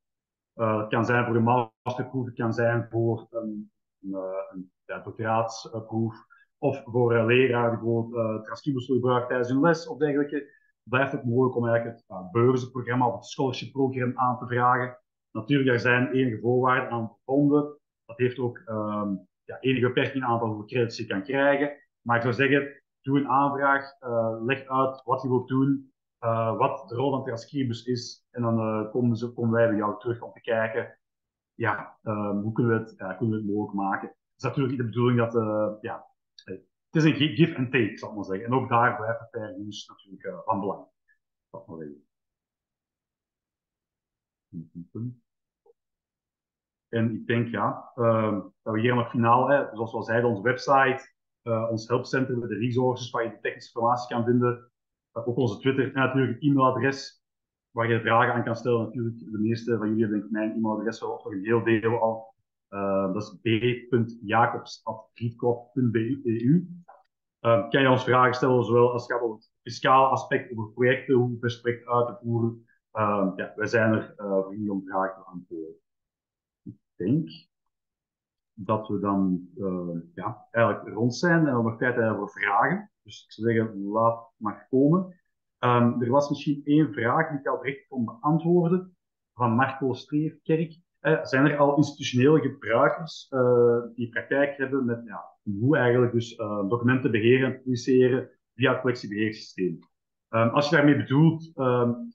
Uh, het kan zijn voor een masterproef, het kan zijn voor een, een, een ja, doctoraatsproef. Of voor uh, leraren die bijvoorbeeld uh, Transkribus gebruiken tijdens hun les of dergelijke. Blijft het mogelijk om eigenlijk het uh, beurzenprogramma of het scholarship-programma aan te vragen. Natuurlijk, daar zijn enige voorwaarden aan verbonden. Dat heeft ook um, ja, enige beperking aan het aantal credits je kan krijgen. Maar ik zou zeggen, doe een aanvraag, uh, leg uit wat je wilt doen, uh, wat de rol van Transkribus is. En dan uh, komen, ze, komen wij bij jou terug om te kijken, ja, um, hoe kunnen we, het, ja, kunnen we het mogelijk maken. Het is natuurlijk niet de bedoeling dat, uh, ja, het is een give and take, zal ik maar zeggen. En ook daar blijft het fair use natuurlijk uh, van belang. Dat maar even. En ik denk ja, uh, dat we hier nog finaal, hè, zoals we al zeiden, onze website, uh, ons helpcenter, de resources waar je de technische informatie kan vinden, uh, ook onze Twitter en natuurlijk het e-mailadres waar je vragen aan kan stellen. Natuurlijk, de meeste van jullie hebben denk ik mijn e-mailadres wel voor een heel deel al. Uh, dat is b punt jacobs apenstaartje read punt com punt b u. Uh, kan je ons vragen stellen, zowel als het gaat over het fiscale aspect, over projecten, hoe het best project uit te voeren. Uh, ja, wij zijn er uh, voor jullie om vragen te antwoorden. Ik denk dat we dan uh, ja, eigenlijk rond zijn en we nog tijd hebben voor vragen. Dus ik zou zeggen, laat maar komen. Um, er was misschien één vraag die ik al direct kon beantwoorden van Marco Streefkerk. Uh, zijn er al institutionele gebruikers uh, die praktijk hebben met ja, hoe eigenlijk dus uh, documenten beheren en publiceren via het collectiebeheersysteem? Um, als je daarmee bedoelt um,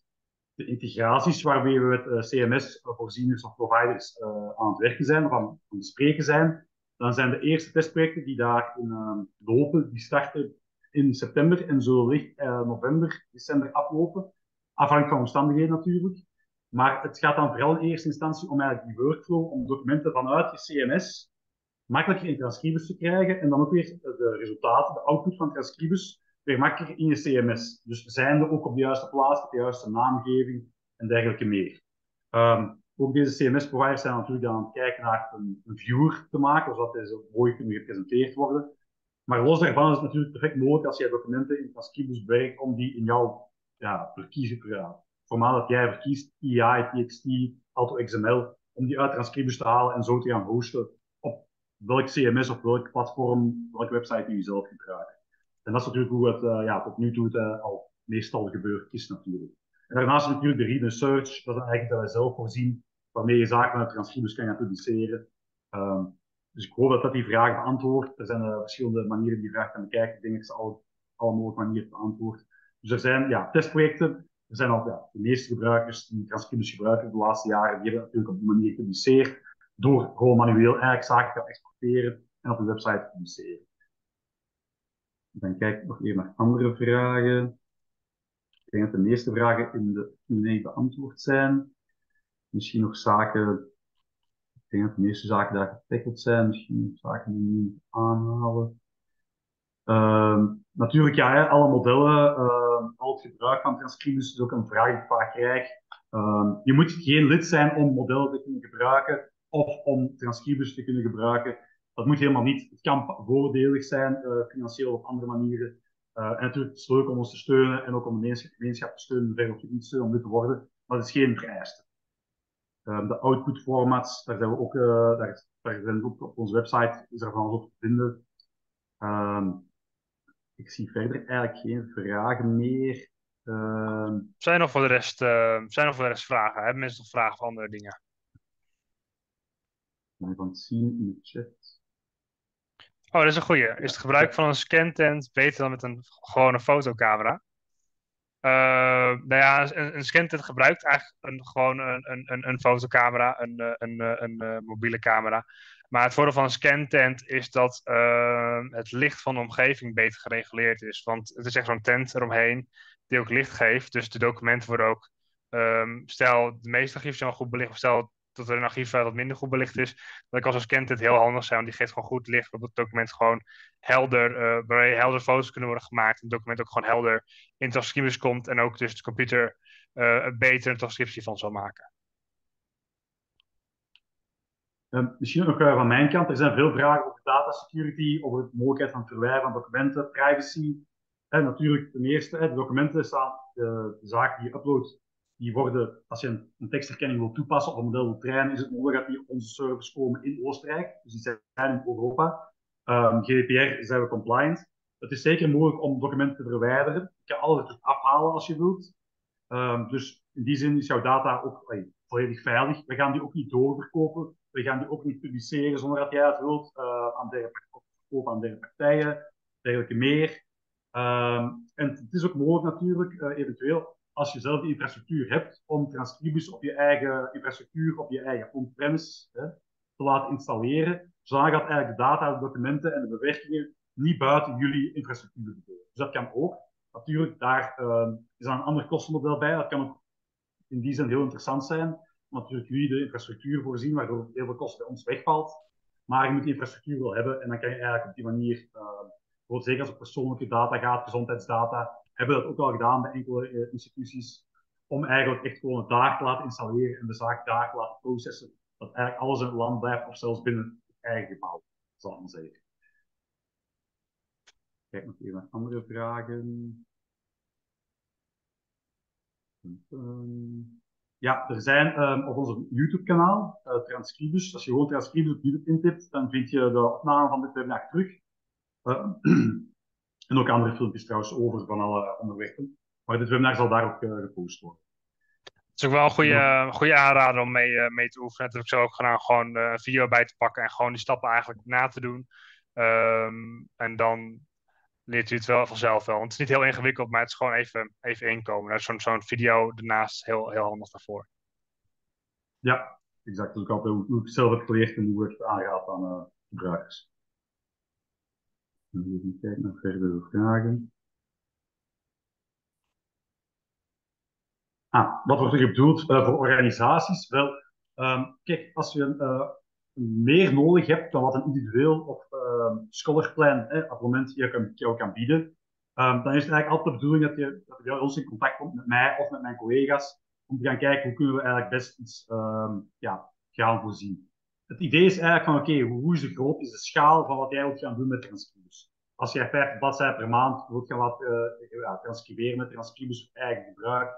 de integraties waarmee we met uh, C M S-voorzieners of providers uh, aan het werken zijn of aan het bespreken zijn, dan zijn de eerste testprojecten die daar in, uh, lopen, die starten in september en zo licht uh, november, december aflopen, afhankelijk van omstandigheden natuurlijk. Maar het gaat dan vooral in eerste instantie om eigenlijk die workflow, om documenten vanuit je C M S makkelijker in Transkribus te krijgen en dan ook weer de resultaten, de output van Transkribus, weer makkelijker in je C M S. Dus zijn er ook op de juiste plaats, met de juiste naamgeving en dergelijke meer. Um, ook deze C M S-providers zijn natuurlijk aan het kijken naar een, een viewer te maken, zodat deze mooi kunnen gepresenteerd worden. Maar los daarvan is het natuurlijk perfect mogelijk als jij documenten in Transkribus werkt om die in jouw ja, verkiezen te gaan. Formaat dat jij verkiest, T E I, T X T, ALTO, X M L, om die uit Transkribus te halen en zo te gaan hosten op welk C M S of welk platform, welke website die je zelf gebruikt. En dat is natuurlijk hoe het uh, ja, tot nu toe het, uh, al meestal gebeurd is natuurlijk. En daarnaast natuurlijk de read and search, dat is eigenlijk dat wij zelf voorzien, waarmee je zaken uit Transkribus kan gaan publiceren. Um, dus ik hoop dat dat die vraag beantwoordt. Er zijn uh, verschillende manieren die vraag kan bekijken. Ik denk dat ze alle, alle mogelijke manieren beantwoord. Dus er zijn ja, testprojecten. Er zijn al ja, de meeste gebruikers die Transkribus gebruiken de laatste jaren, die hebben natuurlijk op die manier gepubliceerd door gewoon manueel eigenlijk zaken te exporteren en op de website te publiceren. Dan kijk ik nog even naar andere vragen. Ik denk dat de meeste vragen in de Q en A beantwoord zijn. Misschien nog zaken, ik denk dat de meeste zaken daar getackled zijn, misschien zaken die niet aanhalen. Uh, natuurlijk, ja, hè, alle modellen, uh, al het gebruik van Transkribus is ook een vraag die ik vaak krijg. Uh, je moet geen lid zijn om modellen te kunnen gebruiken of om Transkribus te kunnen gebruiken. Dat moet helemaal niet. Het kan voordelig zijn, uh, financieel of op andere manieren. Uh, en natuurlijk het is leuk om ons te steunen en ook om de gemeenschap te steunen, verder op je te steunen om lid te worden. Maar het is geen vereiste. Uh, de output formats, daar zijn we ook, uh, daar, daar zijn we ook op onze website, is er van alles op te vinden. Uh, Ik zie verder eigenlijk geen vragen meer. Uh... Zijn nog voor de rest, uh, zijn nog voor de rest vragen? Hebben mensen nog vragen van andere dingen? Ik kan het zien in de chat. Oh, dat is een goeie. Is het gebruik van een scantent beter dan met een gewone fotocamera? Uh, nou ja, een, een scantent gebruikt eigenlijk een, gewoon een, een, een fotocamera, een, een, een, een, een mobiele camera. Maar het voordeel van een scantent is dat uh, het licht van de omgeving beter gereguleerd is. Want het is echt zo'n tent eromheen die ook licht geeft. Dus de documenten worden ook... Um, stel, de meeste archieven zijn wel goed belicht. Of stel dat er een archief wat minder goed belicht is. Dan kan zo'n scantent heel handig zijn. Want die geeft gewoon goed licht. Waarop het document gewoon helder... Uh, waar helder foto's kunnen worden gemaakt. En het document ook gewoon helder in Transkribus komt. En ook dus de computer uh, beter een transcriptie van zal maken. Um, misschien nog uh, van mijn kant, er zijn veel vragen over data security, over de mogelijkheid van het verwijderen van documenten, privacy. En natuurlijk ten eerste, de documenten staan, de, de zaken die je uploadt, die worden, als je een, een tekstherkenning wil toepassen of een model wil trainen, is het mogelijk dat die op onze servers komen in Oostenrijk, dus die zijn in Europa. Um, G D P R zijn we compliant. Het is zeker mogelijk om documenten te verwijderen. Je kan alles terug afhalen als je wilt. Um, dus in die zin is jouw data ook ay, volledig veilig. We gaan die ook niet doorverkopen. We gaan die ook niet publiceren zonder dat jij het wilt, uh, aan derde verkopen aan derde partijen, dergelijke meer. Um, en het is ook mogelijk natuurlijk, uh, eventueel, als je zelf de infrastructuur hebt, om Transkribus op je eigen infrastructuur, op je eigen on-premise hè, te laten installeren, zodat eigenlijk de data, de documenten en de bewerkingen niet buiten jullie infrastructuur gebeuren. Dus dat kan ook. Natuurlijk, daar uh, is dan een ander kostenmodel bij. Dat kan ook in die zin heel interessant zijn. natuurlijk jullie de infrastructuur voorzien, waardoor heel veel kosten bij ons wegvalt. Maar je moet die infrastructuur wel hebben en dan kan je eigenlijk op die manier, uh, zeker als het persoonlijke data gaat, gezondheidsdata, hebben we dat ook al gedaan bij enkele uh, instituties, om eigenlijk echt gewoon het daar te laten installeren en de zaak daar te laten processen, dat eigenlijk alles in het land blijft of zelfs binnen het eigen gebouw, zal ik maar zeggen. Kijk nog even naar andere vragen. Um, ja, er zijn um, op ons YouTube-kanaal, uh, Transkribus, als je gewoon Transkribus op YouTube intipt, dan vind je de opname van dit webinar terug. Uh, en ook andere filmpjes trouwens over van alle onderwerpen. Maar dit webinar zal daar ook uh, gepost worden. Het is ook wel een goede, ja. goede aanrader om mee, uh, mee te oefenen. Dat heb ik zo ook gedaan, gewoon een uh, video bij te pakken en gewoon die stappen eigenlijk na te doen. Um, en dan leert u het wel vanzelf wel. Want het is niet heel ingewikkeld, maar het is gewoon even, even inkomen. Daar is zo'n zo'n video daarnaast heel, heel handig daarvoor. Ja, exact. Ik altijd hoe ik zelf heb geleerd en hoe ik het aangaat aan uh, gebruikers. Even kijken naar verdere vragen. Ah, wat wordt er bedoeld uh, voor organisaties? Wel, um, kijk, als je een... Uh, meer nodig hebt dan wat een individueel of uh, scholarplan eh, abonnement je kan, jou kan bieden, um, dan is het eigenlijk altijd de bedoeling dat je, dat je bij ons in contact komt met mij of met mijn collega's, om te gaan kijken hoe kunnen we eigenlijk best iets um, ja, gaan voorzien. Het idee is eigenlijk van, oké, okay, hoe is de groot, is de schaal van wat jij wilt gaan doen met Transkribus? Als jij vijftig bladzijden per maand wilt gaan wat, uh, ja, transcriberen met Transkribus voor eigen gebruik,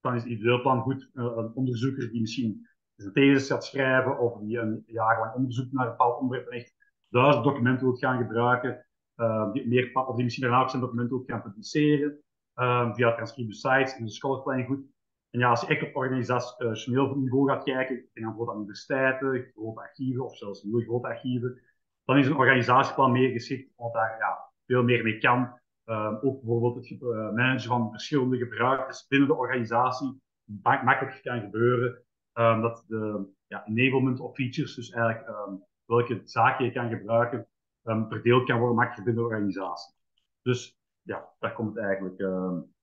dan is het individueel plan goed. Uh, een onderzoeker die misschien een thesis gaat schrijven of die een jaar lang onderzoek naar een bepaald onderwerp en echt duizend documenten wilt gaan gebruiken, uh, die meer, of die misschien daarna ook zijn documenten wilt gaan publiceren, uh, via Transkribus sites en de scholarplanning goed. En ja, als je echt op organisationeel niveau gaat kijken, denk aan bijvoorbeeld universiteiten, grote archieven of zelfs heel grote archieven, dan is een organisatieplan meer geschikt, want daar ja, veel meer mee kan. Uh, ook bijvoorbeeld het uh, managen van verschillende gebruikers binnen de organisatie, makkelijk kan gebeuren. Um, dat de ja, enablement of features, dus eigenlijk um, welke zaken je kan gebruiken, um, verdeeld kan worden makkelijk binnen de organisatie. Dus ja, daar komt het eigenlijk um,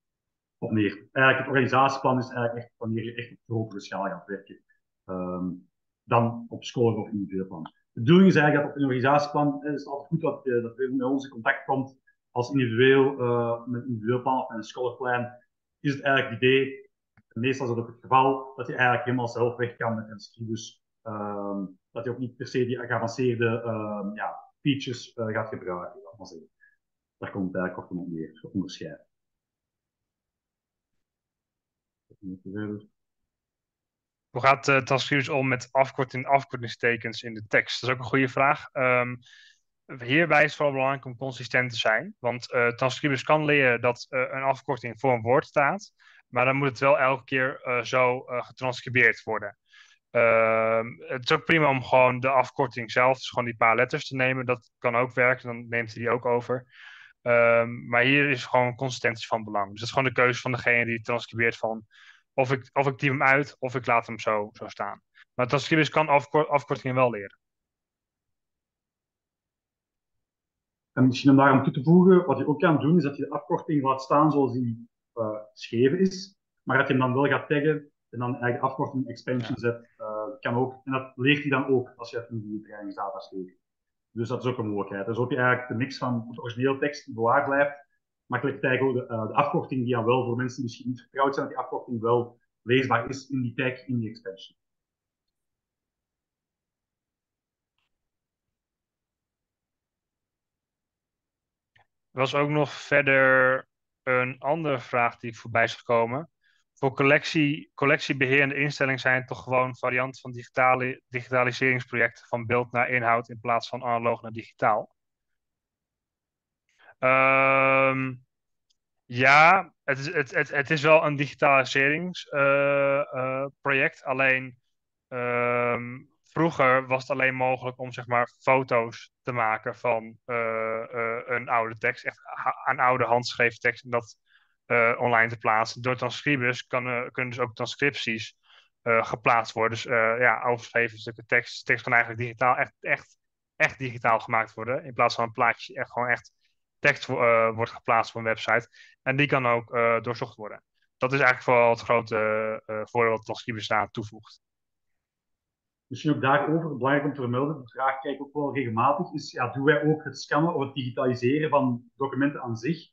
op neer. Eigenlijk het organisatieplan is eigenlijk echt wanneer je echt op grotere schaal gaat werken um, dan op school of individueel plan. De bedoeling is eigenlijk dat op een organisatieplan het is altijd goed dat, uh, dat je met ons in contact komt als individueel uh, met een individueel plan of met een scholarplan. Is het eigenlijk het idee. Meestal is dat ook het geval dat je eigenlijk helemaal zelf weg kan met Transkribus. Um, dat je ook niet per se die geavanceerde um, ja, features uh, gaat gebruiken. Daar komt het eigenlijk kortom op neer, onderscheiden. Hoe gaat uh, Transkribus om met afkorting en afkortingstekens in de tekst? Dat is ook een goede vraag. Um, Hierbij is het vooral belangrijk om consistent te zijn. Want uh, Transkribus kan leren dat uh, een afkorting voor een woord staat. Maar dan moet het wel elke keer uh, zo uh, getranscribeerd worden. Uh, het is ook prima om gewoon de afkorting zelf, dus gewoon die paar letters te nemen. Dat kan ook werken, dan neemt hij die ook over. Uh, maar hier is gewoon consistentie van belang. Dus dat is gewoon de keuze van degene die transcribeert van of ik, of ik typ hem uit of ik laat hem zo, zo staan. Maar Transkribus kan afkort, afkortingen wel leren. En misschien om daar aan toe te voegen, wat je ook kan doen, is dat je de afkorting laat staan zoals die Uh, scheef is, maar dat je hem dan wel gaat taggen en dan eigenlijk afkorting expansion zet, uh, kan ook. En dat leert hij dan ook als je het in die trainingsdata steekt. Dus dat is ook een mogelijkheid. Dus ook eigenlijk de mix van het origineel tekst bewaard blijft, maar tegelijkertijd ook de, uh, de afkorting die dan wel voor mensen die misschien niet vertrouwd zijn, dat die afkorting wel leesbaar is in die tag, in die expansion. Er was ook nog verder een andere vraag die voorbij is gekomen. Voor collectie, collectiebeheerende instellingen zijn het toch gewoon varianten van digitale, digitaliseringsprojecten van beeld naar inhoud in plaats van analoog naar digitaal? Um, ja, het is, het, het, het is wel een digitaliseringsproject. Uh, uh, alleen um, vroeger was het alleen mogelijk om zeg maar foto's te maken van uh, uh, een oude tekst, echt aan oude handgeschreven tekst en dat uh, online te plaatsen. Door Transkribus kan, uh, kunnen dus ook transcripties uh, geplaatst worden. Dus uh, ja, overgeschreven stukken tekst. Tekst kan eigenlijk digitaal, echt, echt, echt digitaal gemaakt worden. In plaats van een plaatje, echt gewoon echt tekst uh, wordt geplaatst op een website. En die kan ook uh, doorzocht worden. dat is eigenlijk vooral het grote uh, voordeel wat Transkribus daar toevoegt. Misschien ook daarover, belangrijk om te vermelden, de vraag krijg ik ook wel regelmatig, is ja, doen wij ook het scannen of het digitaliseren van documenten aan zich?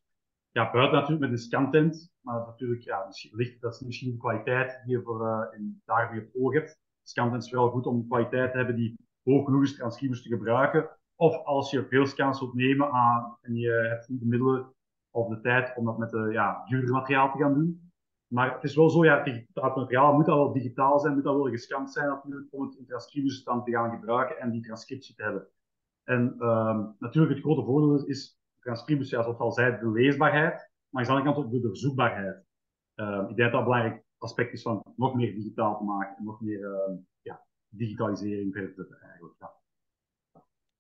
Ja, buiten natuurlijk met een scantent, maar natuurlijk, ja, ligt, dat is misschien de kwaliteit die je voor, uh, in, daar weer op oog hebt. Scantent is vooral goed om kwaliteit te hebben die hoog genoeg is Transkribus te gebruiken. Of als je veel scans wilt nemen aan, en je hebt niet de middelen of de tijd om dat met uh, ja, duurder materiaal te gaan doen. Maar het is wel zo, ja, dat materiaal moet al wel digitaal zijn, moet al wel gescand zijn natuurlijk om het in Transkribus dan te gaan gebruiken en die transcriptie te hebben. En uh, natuurlijk het grote voordeel is Transkribus, ja, zoals al zei, de leesbaarheid, maar aan de andere kant ook de doorzoekbaarheid. Uh, ik denk dat dat een belangrijk aspect is van nog meer digitaal te maken en nog meer uh, ja, digitalisering verder te zetten eigenlijk. Ja.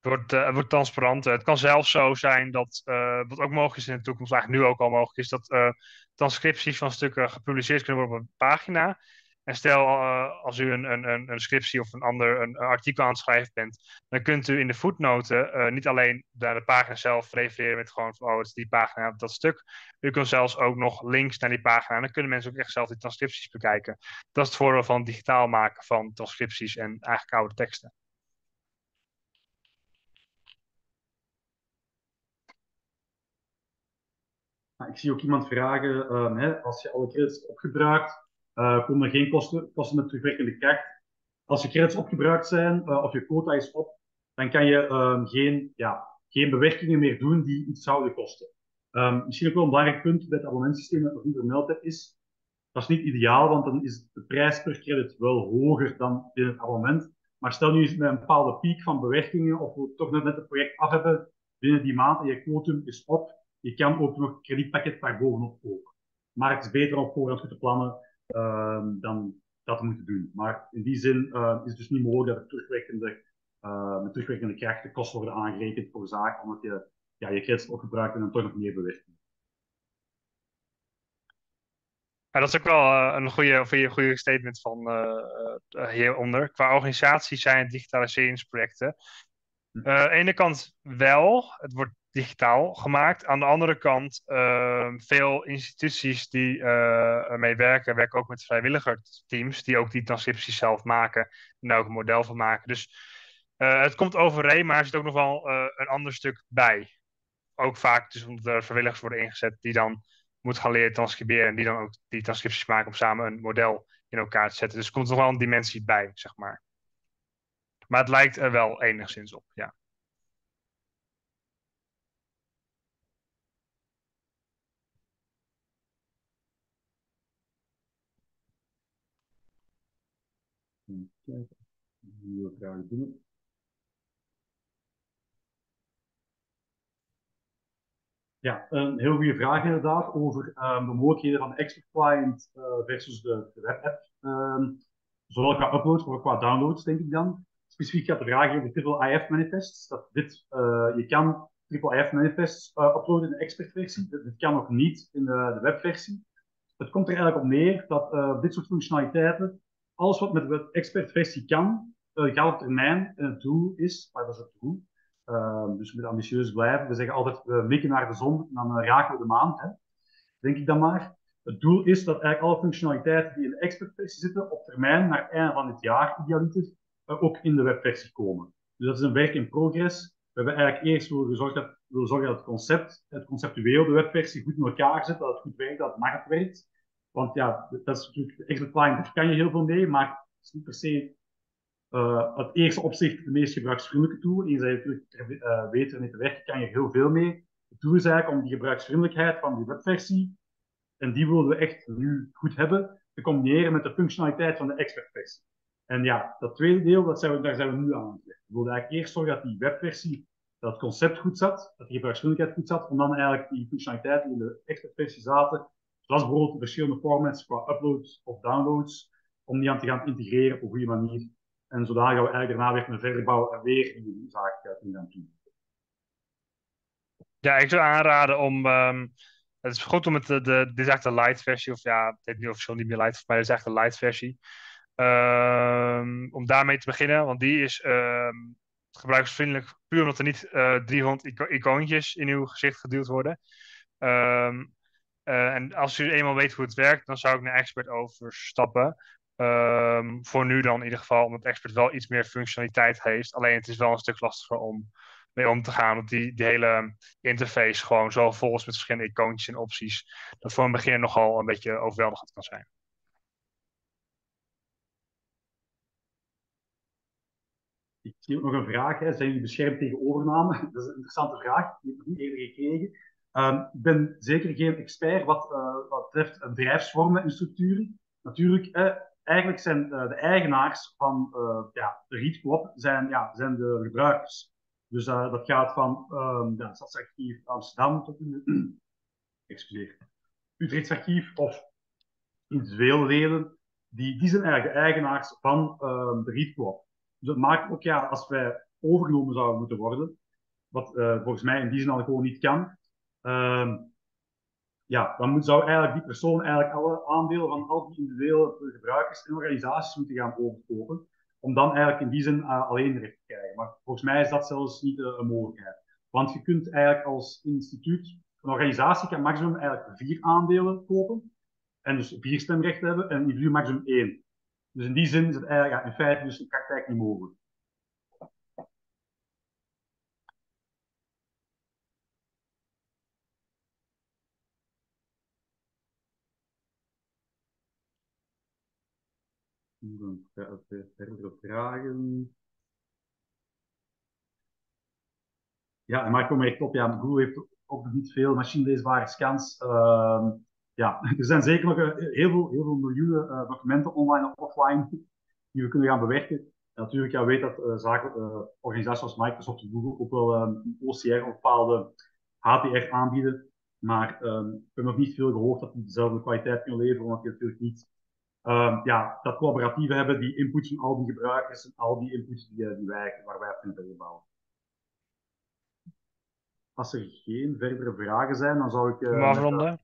Het wordt, uh, het wordt transparanter. Het kan zelfs zo zijn dat, uh, wat ook mogelijk is in de toekomst, eigenlijk nu ook al mogelijk is, dat uh, transcripties van stukken gepubliceerd kunnen worden op een pagina. En stel, uh, als u een, een, een scriptie of een ander een, een artikel aan het schrijven bent, dan kunt u in de voetnoten uh, niet alleen naar de pagina zelf refereren met gewoon van, oh, het is die pagina op dat stuk. U kunt zelfs ook nog links naar die pagina. En dan kunnen mensen ook echt zelf die transcripties bekijken. Dat is het voordeel van het digitaal maken van transcripties en eigenlijk oude teksten. Ik zie ook iemand vragen, um, hè, als je alle credits hebt opgebruikt, uh, komen er geen kosten, kosten met terugwerkende kracht. Als je credits opgebruikt zijn, uh, of je quota is op, dan kan je um, geen, ja, geen bewerkingen meer doen die iets zouden kosten. Um, misschien ook wel een belangrijk punt bij het abonnementsysteem dat ik nog niet vermeld heb, is, dat is niet ideaal, want dan is de prijs per credit wel hoger dan in het abonnement. Maar stel nu eens met een bepaalde piek van bewerkingen, of we toch net het project af hebben binnen die maand en je quotum is op, je kan ook nog een kredietpakket daarbovenop ook. Maar het is beter om voorhand goed te plannen uh, dan dat te moeten doen. Maar in die zin uh, is het dus niet mogelijk dat er terugwerkende, uh, met terugwerkende kracht de kosten worden aangerekend voor zaken, omdat je ja, je credits opgebruikt en dan toch nog meer bewerking. Ja, dat is ook wel uh, een goede, goede statement van uh, hieronder. Qua organisatie zijn het digitaliseringsprojecten. Uh, aan de ene kant wel, het wordt digitaal gemaakt. Aan de andere kant, uh, veel instituties die uh, mee werken, werken ook met vrijwilligerteams, die ook die transcripties zelf maken en daar ook een model van maken. Dus uh, het komt overeen, maar er zit ook nog wel uh, een ander stuk bij. Ook vaak dus omdat er vrijwilligers worden ingezet die dan moeten gaan leren transcriberen en die dan ook die transcripties maken om samen een model in elkaar te zetten. Dus er komt nog wel een dimensie bij, zeg maar. Maar het lijkt er wel enigszins op, ja. Kijken, nieuwe vragen binnen. Ja, een heel goede vraag inderdaad over um, de mogelijkheden van de expert client uh, versus de, de webapp. Um, zowel qua uploads, maar ook qua downloads, denk ik dan. Specifiek gaat de vraag over triple I F manifests. Dat dit, uh, je kan triple I F manifests uh, uploaden in de expert versie. Dit, dit kan nog niet in de, de webversie. Het komt er eigenlijk op neer dat uh, dit soort functionaliteiten, alles wat met de expertversie kan, uh, gaat op termijn. En het doel is, maar dat is het doel, uh, dus we moeten ambitieus blijven. We zeggen altijd, we mikken naar de zon en dan uh, raken we de maan, hè? Denk ik dan maar. Het doel is dat eigenlijk alle functionaliteiten die in de expertversie zitten, op termijn, naar het einde van dit jaar, idealiter, uh, ook in de webversie komen. Dus dat is een werk in progress. We hebben eigenlijk eerst willen zorgen dat het concept, het conceptueel, de webversie goed in elkaar zit, dat het goed werkt, dat het markt werkt. Want ja, dat is natuurlijk, de expert client, daar kan je heel veel mee, maar het is niet per se uh, het eerste opzicht de meest gebruiksvriendelijke tool. Eens dat je natuurlijk uh, weet ermee te werken, kan je heel veel mee. Het doel is eigenlijk om die gebruiksvriendelijkheid van die webversie, en die willen we echt nu goed hebben, te combineren met de functionaliteit van de expertversie. En ja, dat tweede deel, dat zijn we, daar zijn we nu aan het werken. We wilden eigenlijk eerst zorgen dat die webversie, dat het concept goed zat, dat die gebruiksvriendelijkheid goed zat, om dan eigenlijk die functionaliteit die in de expertversie zaten, dat is bijvoorbeeld verschillende formats qua uploads of downloads, om die aan te gaan integreren op een goede manier. En zodanig gaan we eigenlijk daarna weer kunnen verder bouwen en weer nieuwe zaken gaan doen. Ja, ik zou aanraden om, um, het is goed om het, de, de, dit is echt de light versie, of ja, het heet nu officieel niet meer light, maar dit is echt de light versie. Um, om daarmee te beginnen, want die is um, gebruiksvriendelijk, puur omdat er niet uh, driehonderd ico icoontjes in uw gezicht geduwd worden. Um, Uh, en als u eenmaal weet hoe het werkt, dan zou ik naar Expert overstappen. Um, voor nu dan in ieder geval, omdat Expert wel iets meer functionaliteit heeft. Alleen het is wel een stuk lastiger om mee om te gaan. Want die, die hele interface gewoon zo vol is met verschillende icoontjes en opties. Dat voor een beginner nogal een beetje overweldigend kan zijn. Ik heb nog een vraag. Hè. Zijn jullie beschermd tegen overname? Dat is een interessante vraag. Die heb ik niet eerder gekregen. Um, ik ben zeker geen expert wat, uh, wat betreft bedrijfsvormen en structuren. Natuurlijk, eh, eigenlijk zijn uh, de eigenaars van uh, ja, de READ-COOP zijn, ja, zijn de gebruikers. Dus uh, dat gaat van um, ja, Stadsarchief Amsterdam tot excuseer, Utrechtsarchief of individuele leden. Die, die zijn eigenlijk de eigenaars van uh, de READ-COOP. Dus dat maakt ook, ja, als wij overgenomen zouden moeten worden, wat uh, volgens mij in die zin al gewoon niet kan, uh, ja, dan moet, zou eigenlijk die persoon eigenlijk alle aandelen van al die individuele gebruikers en organisaties moeten gaan overkopen, om dan eigenlijk in die zin uh, alleen recht te krijgen. Maar volgens mij is dat zelfs niet uh, een mogelijkheid. Want je kunt eigenlijk als instituut, een organisatie kan maximum eigenlijk vier aandelen kopen, en dus vier stemrechten hebben, en een individu maximum één. Dus in die zin is het eigenlijk ja, in feite dus in praktijk niet mogelijk. Verdere vragen. Ja, en Marco merkt op, ja, Google heeft ook nog niet veel machineleesbare scans. Uh, ja, er zijn zeker nog heel veel, heel veel miljoenen uh, documenten online en offline die we kunnen gaan bewerken. En natuurlijk, ja, weet dat uh, zaken, uh, organisaties als Microsoft en Google ook wel um, O C R of bepaalde H T R aanbieden. Maar um, ik heb nog niet veel gehoord dat die dezelfde kwaliteit kunnen leveren, want je natuurlijk niet Um, ja, dat collaboratieven hebben, die inputs van al die gebruikers en al die inputs die, die wij, waar wij op kunnen bijbouwen. Als er geen verdere vragen zijn, dan zou ik... Uh, afronden. Uh,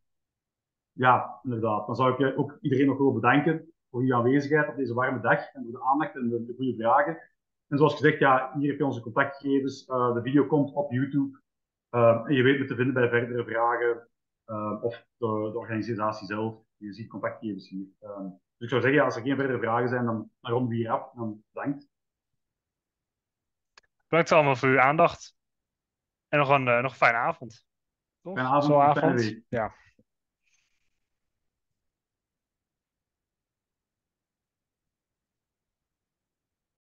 ja, inderdaad. Dan zou ik uh, ook iedereen nog wel bedanken voor uw aanwezigheid op deze warme dag en voor de aandacht en de, de goede vragen. En zoals gezegd, ja, hier heb je onze contactgegevens. Uh, de video komt op YouTube. Uh, en je weet me te vinden bij verdere vragen uh, of de, de organisatie zelf. Je ziet contactgegevens hier. Um, Dus ik zou zeggen, als er geen verdere vragen zijn, dan ronden we hier af. Dan bedankt. Bedankt allemaal voor uw aandacht. En nog een, nog een fijne avond. Toch? Fijne avond. Zo'n avond. Ja.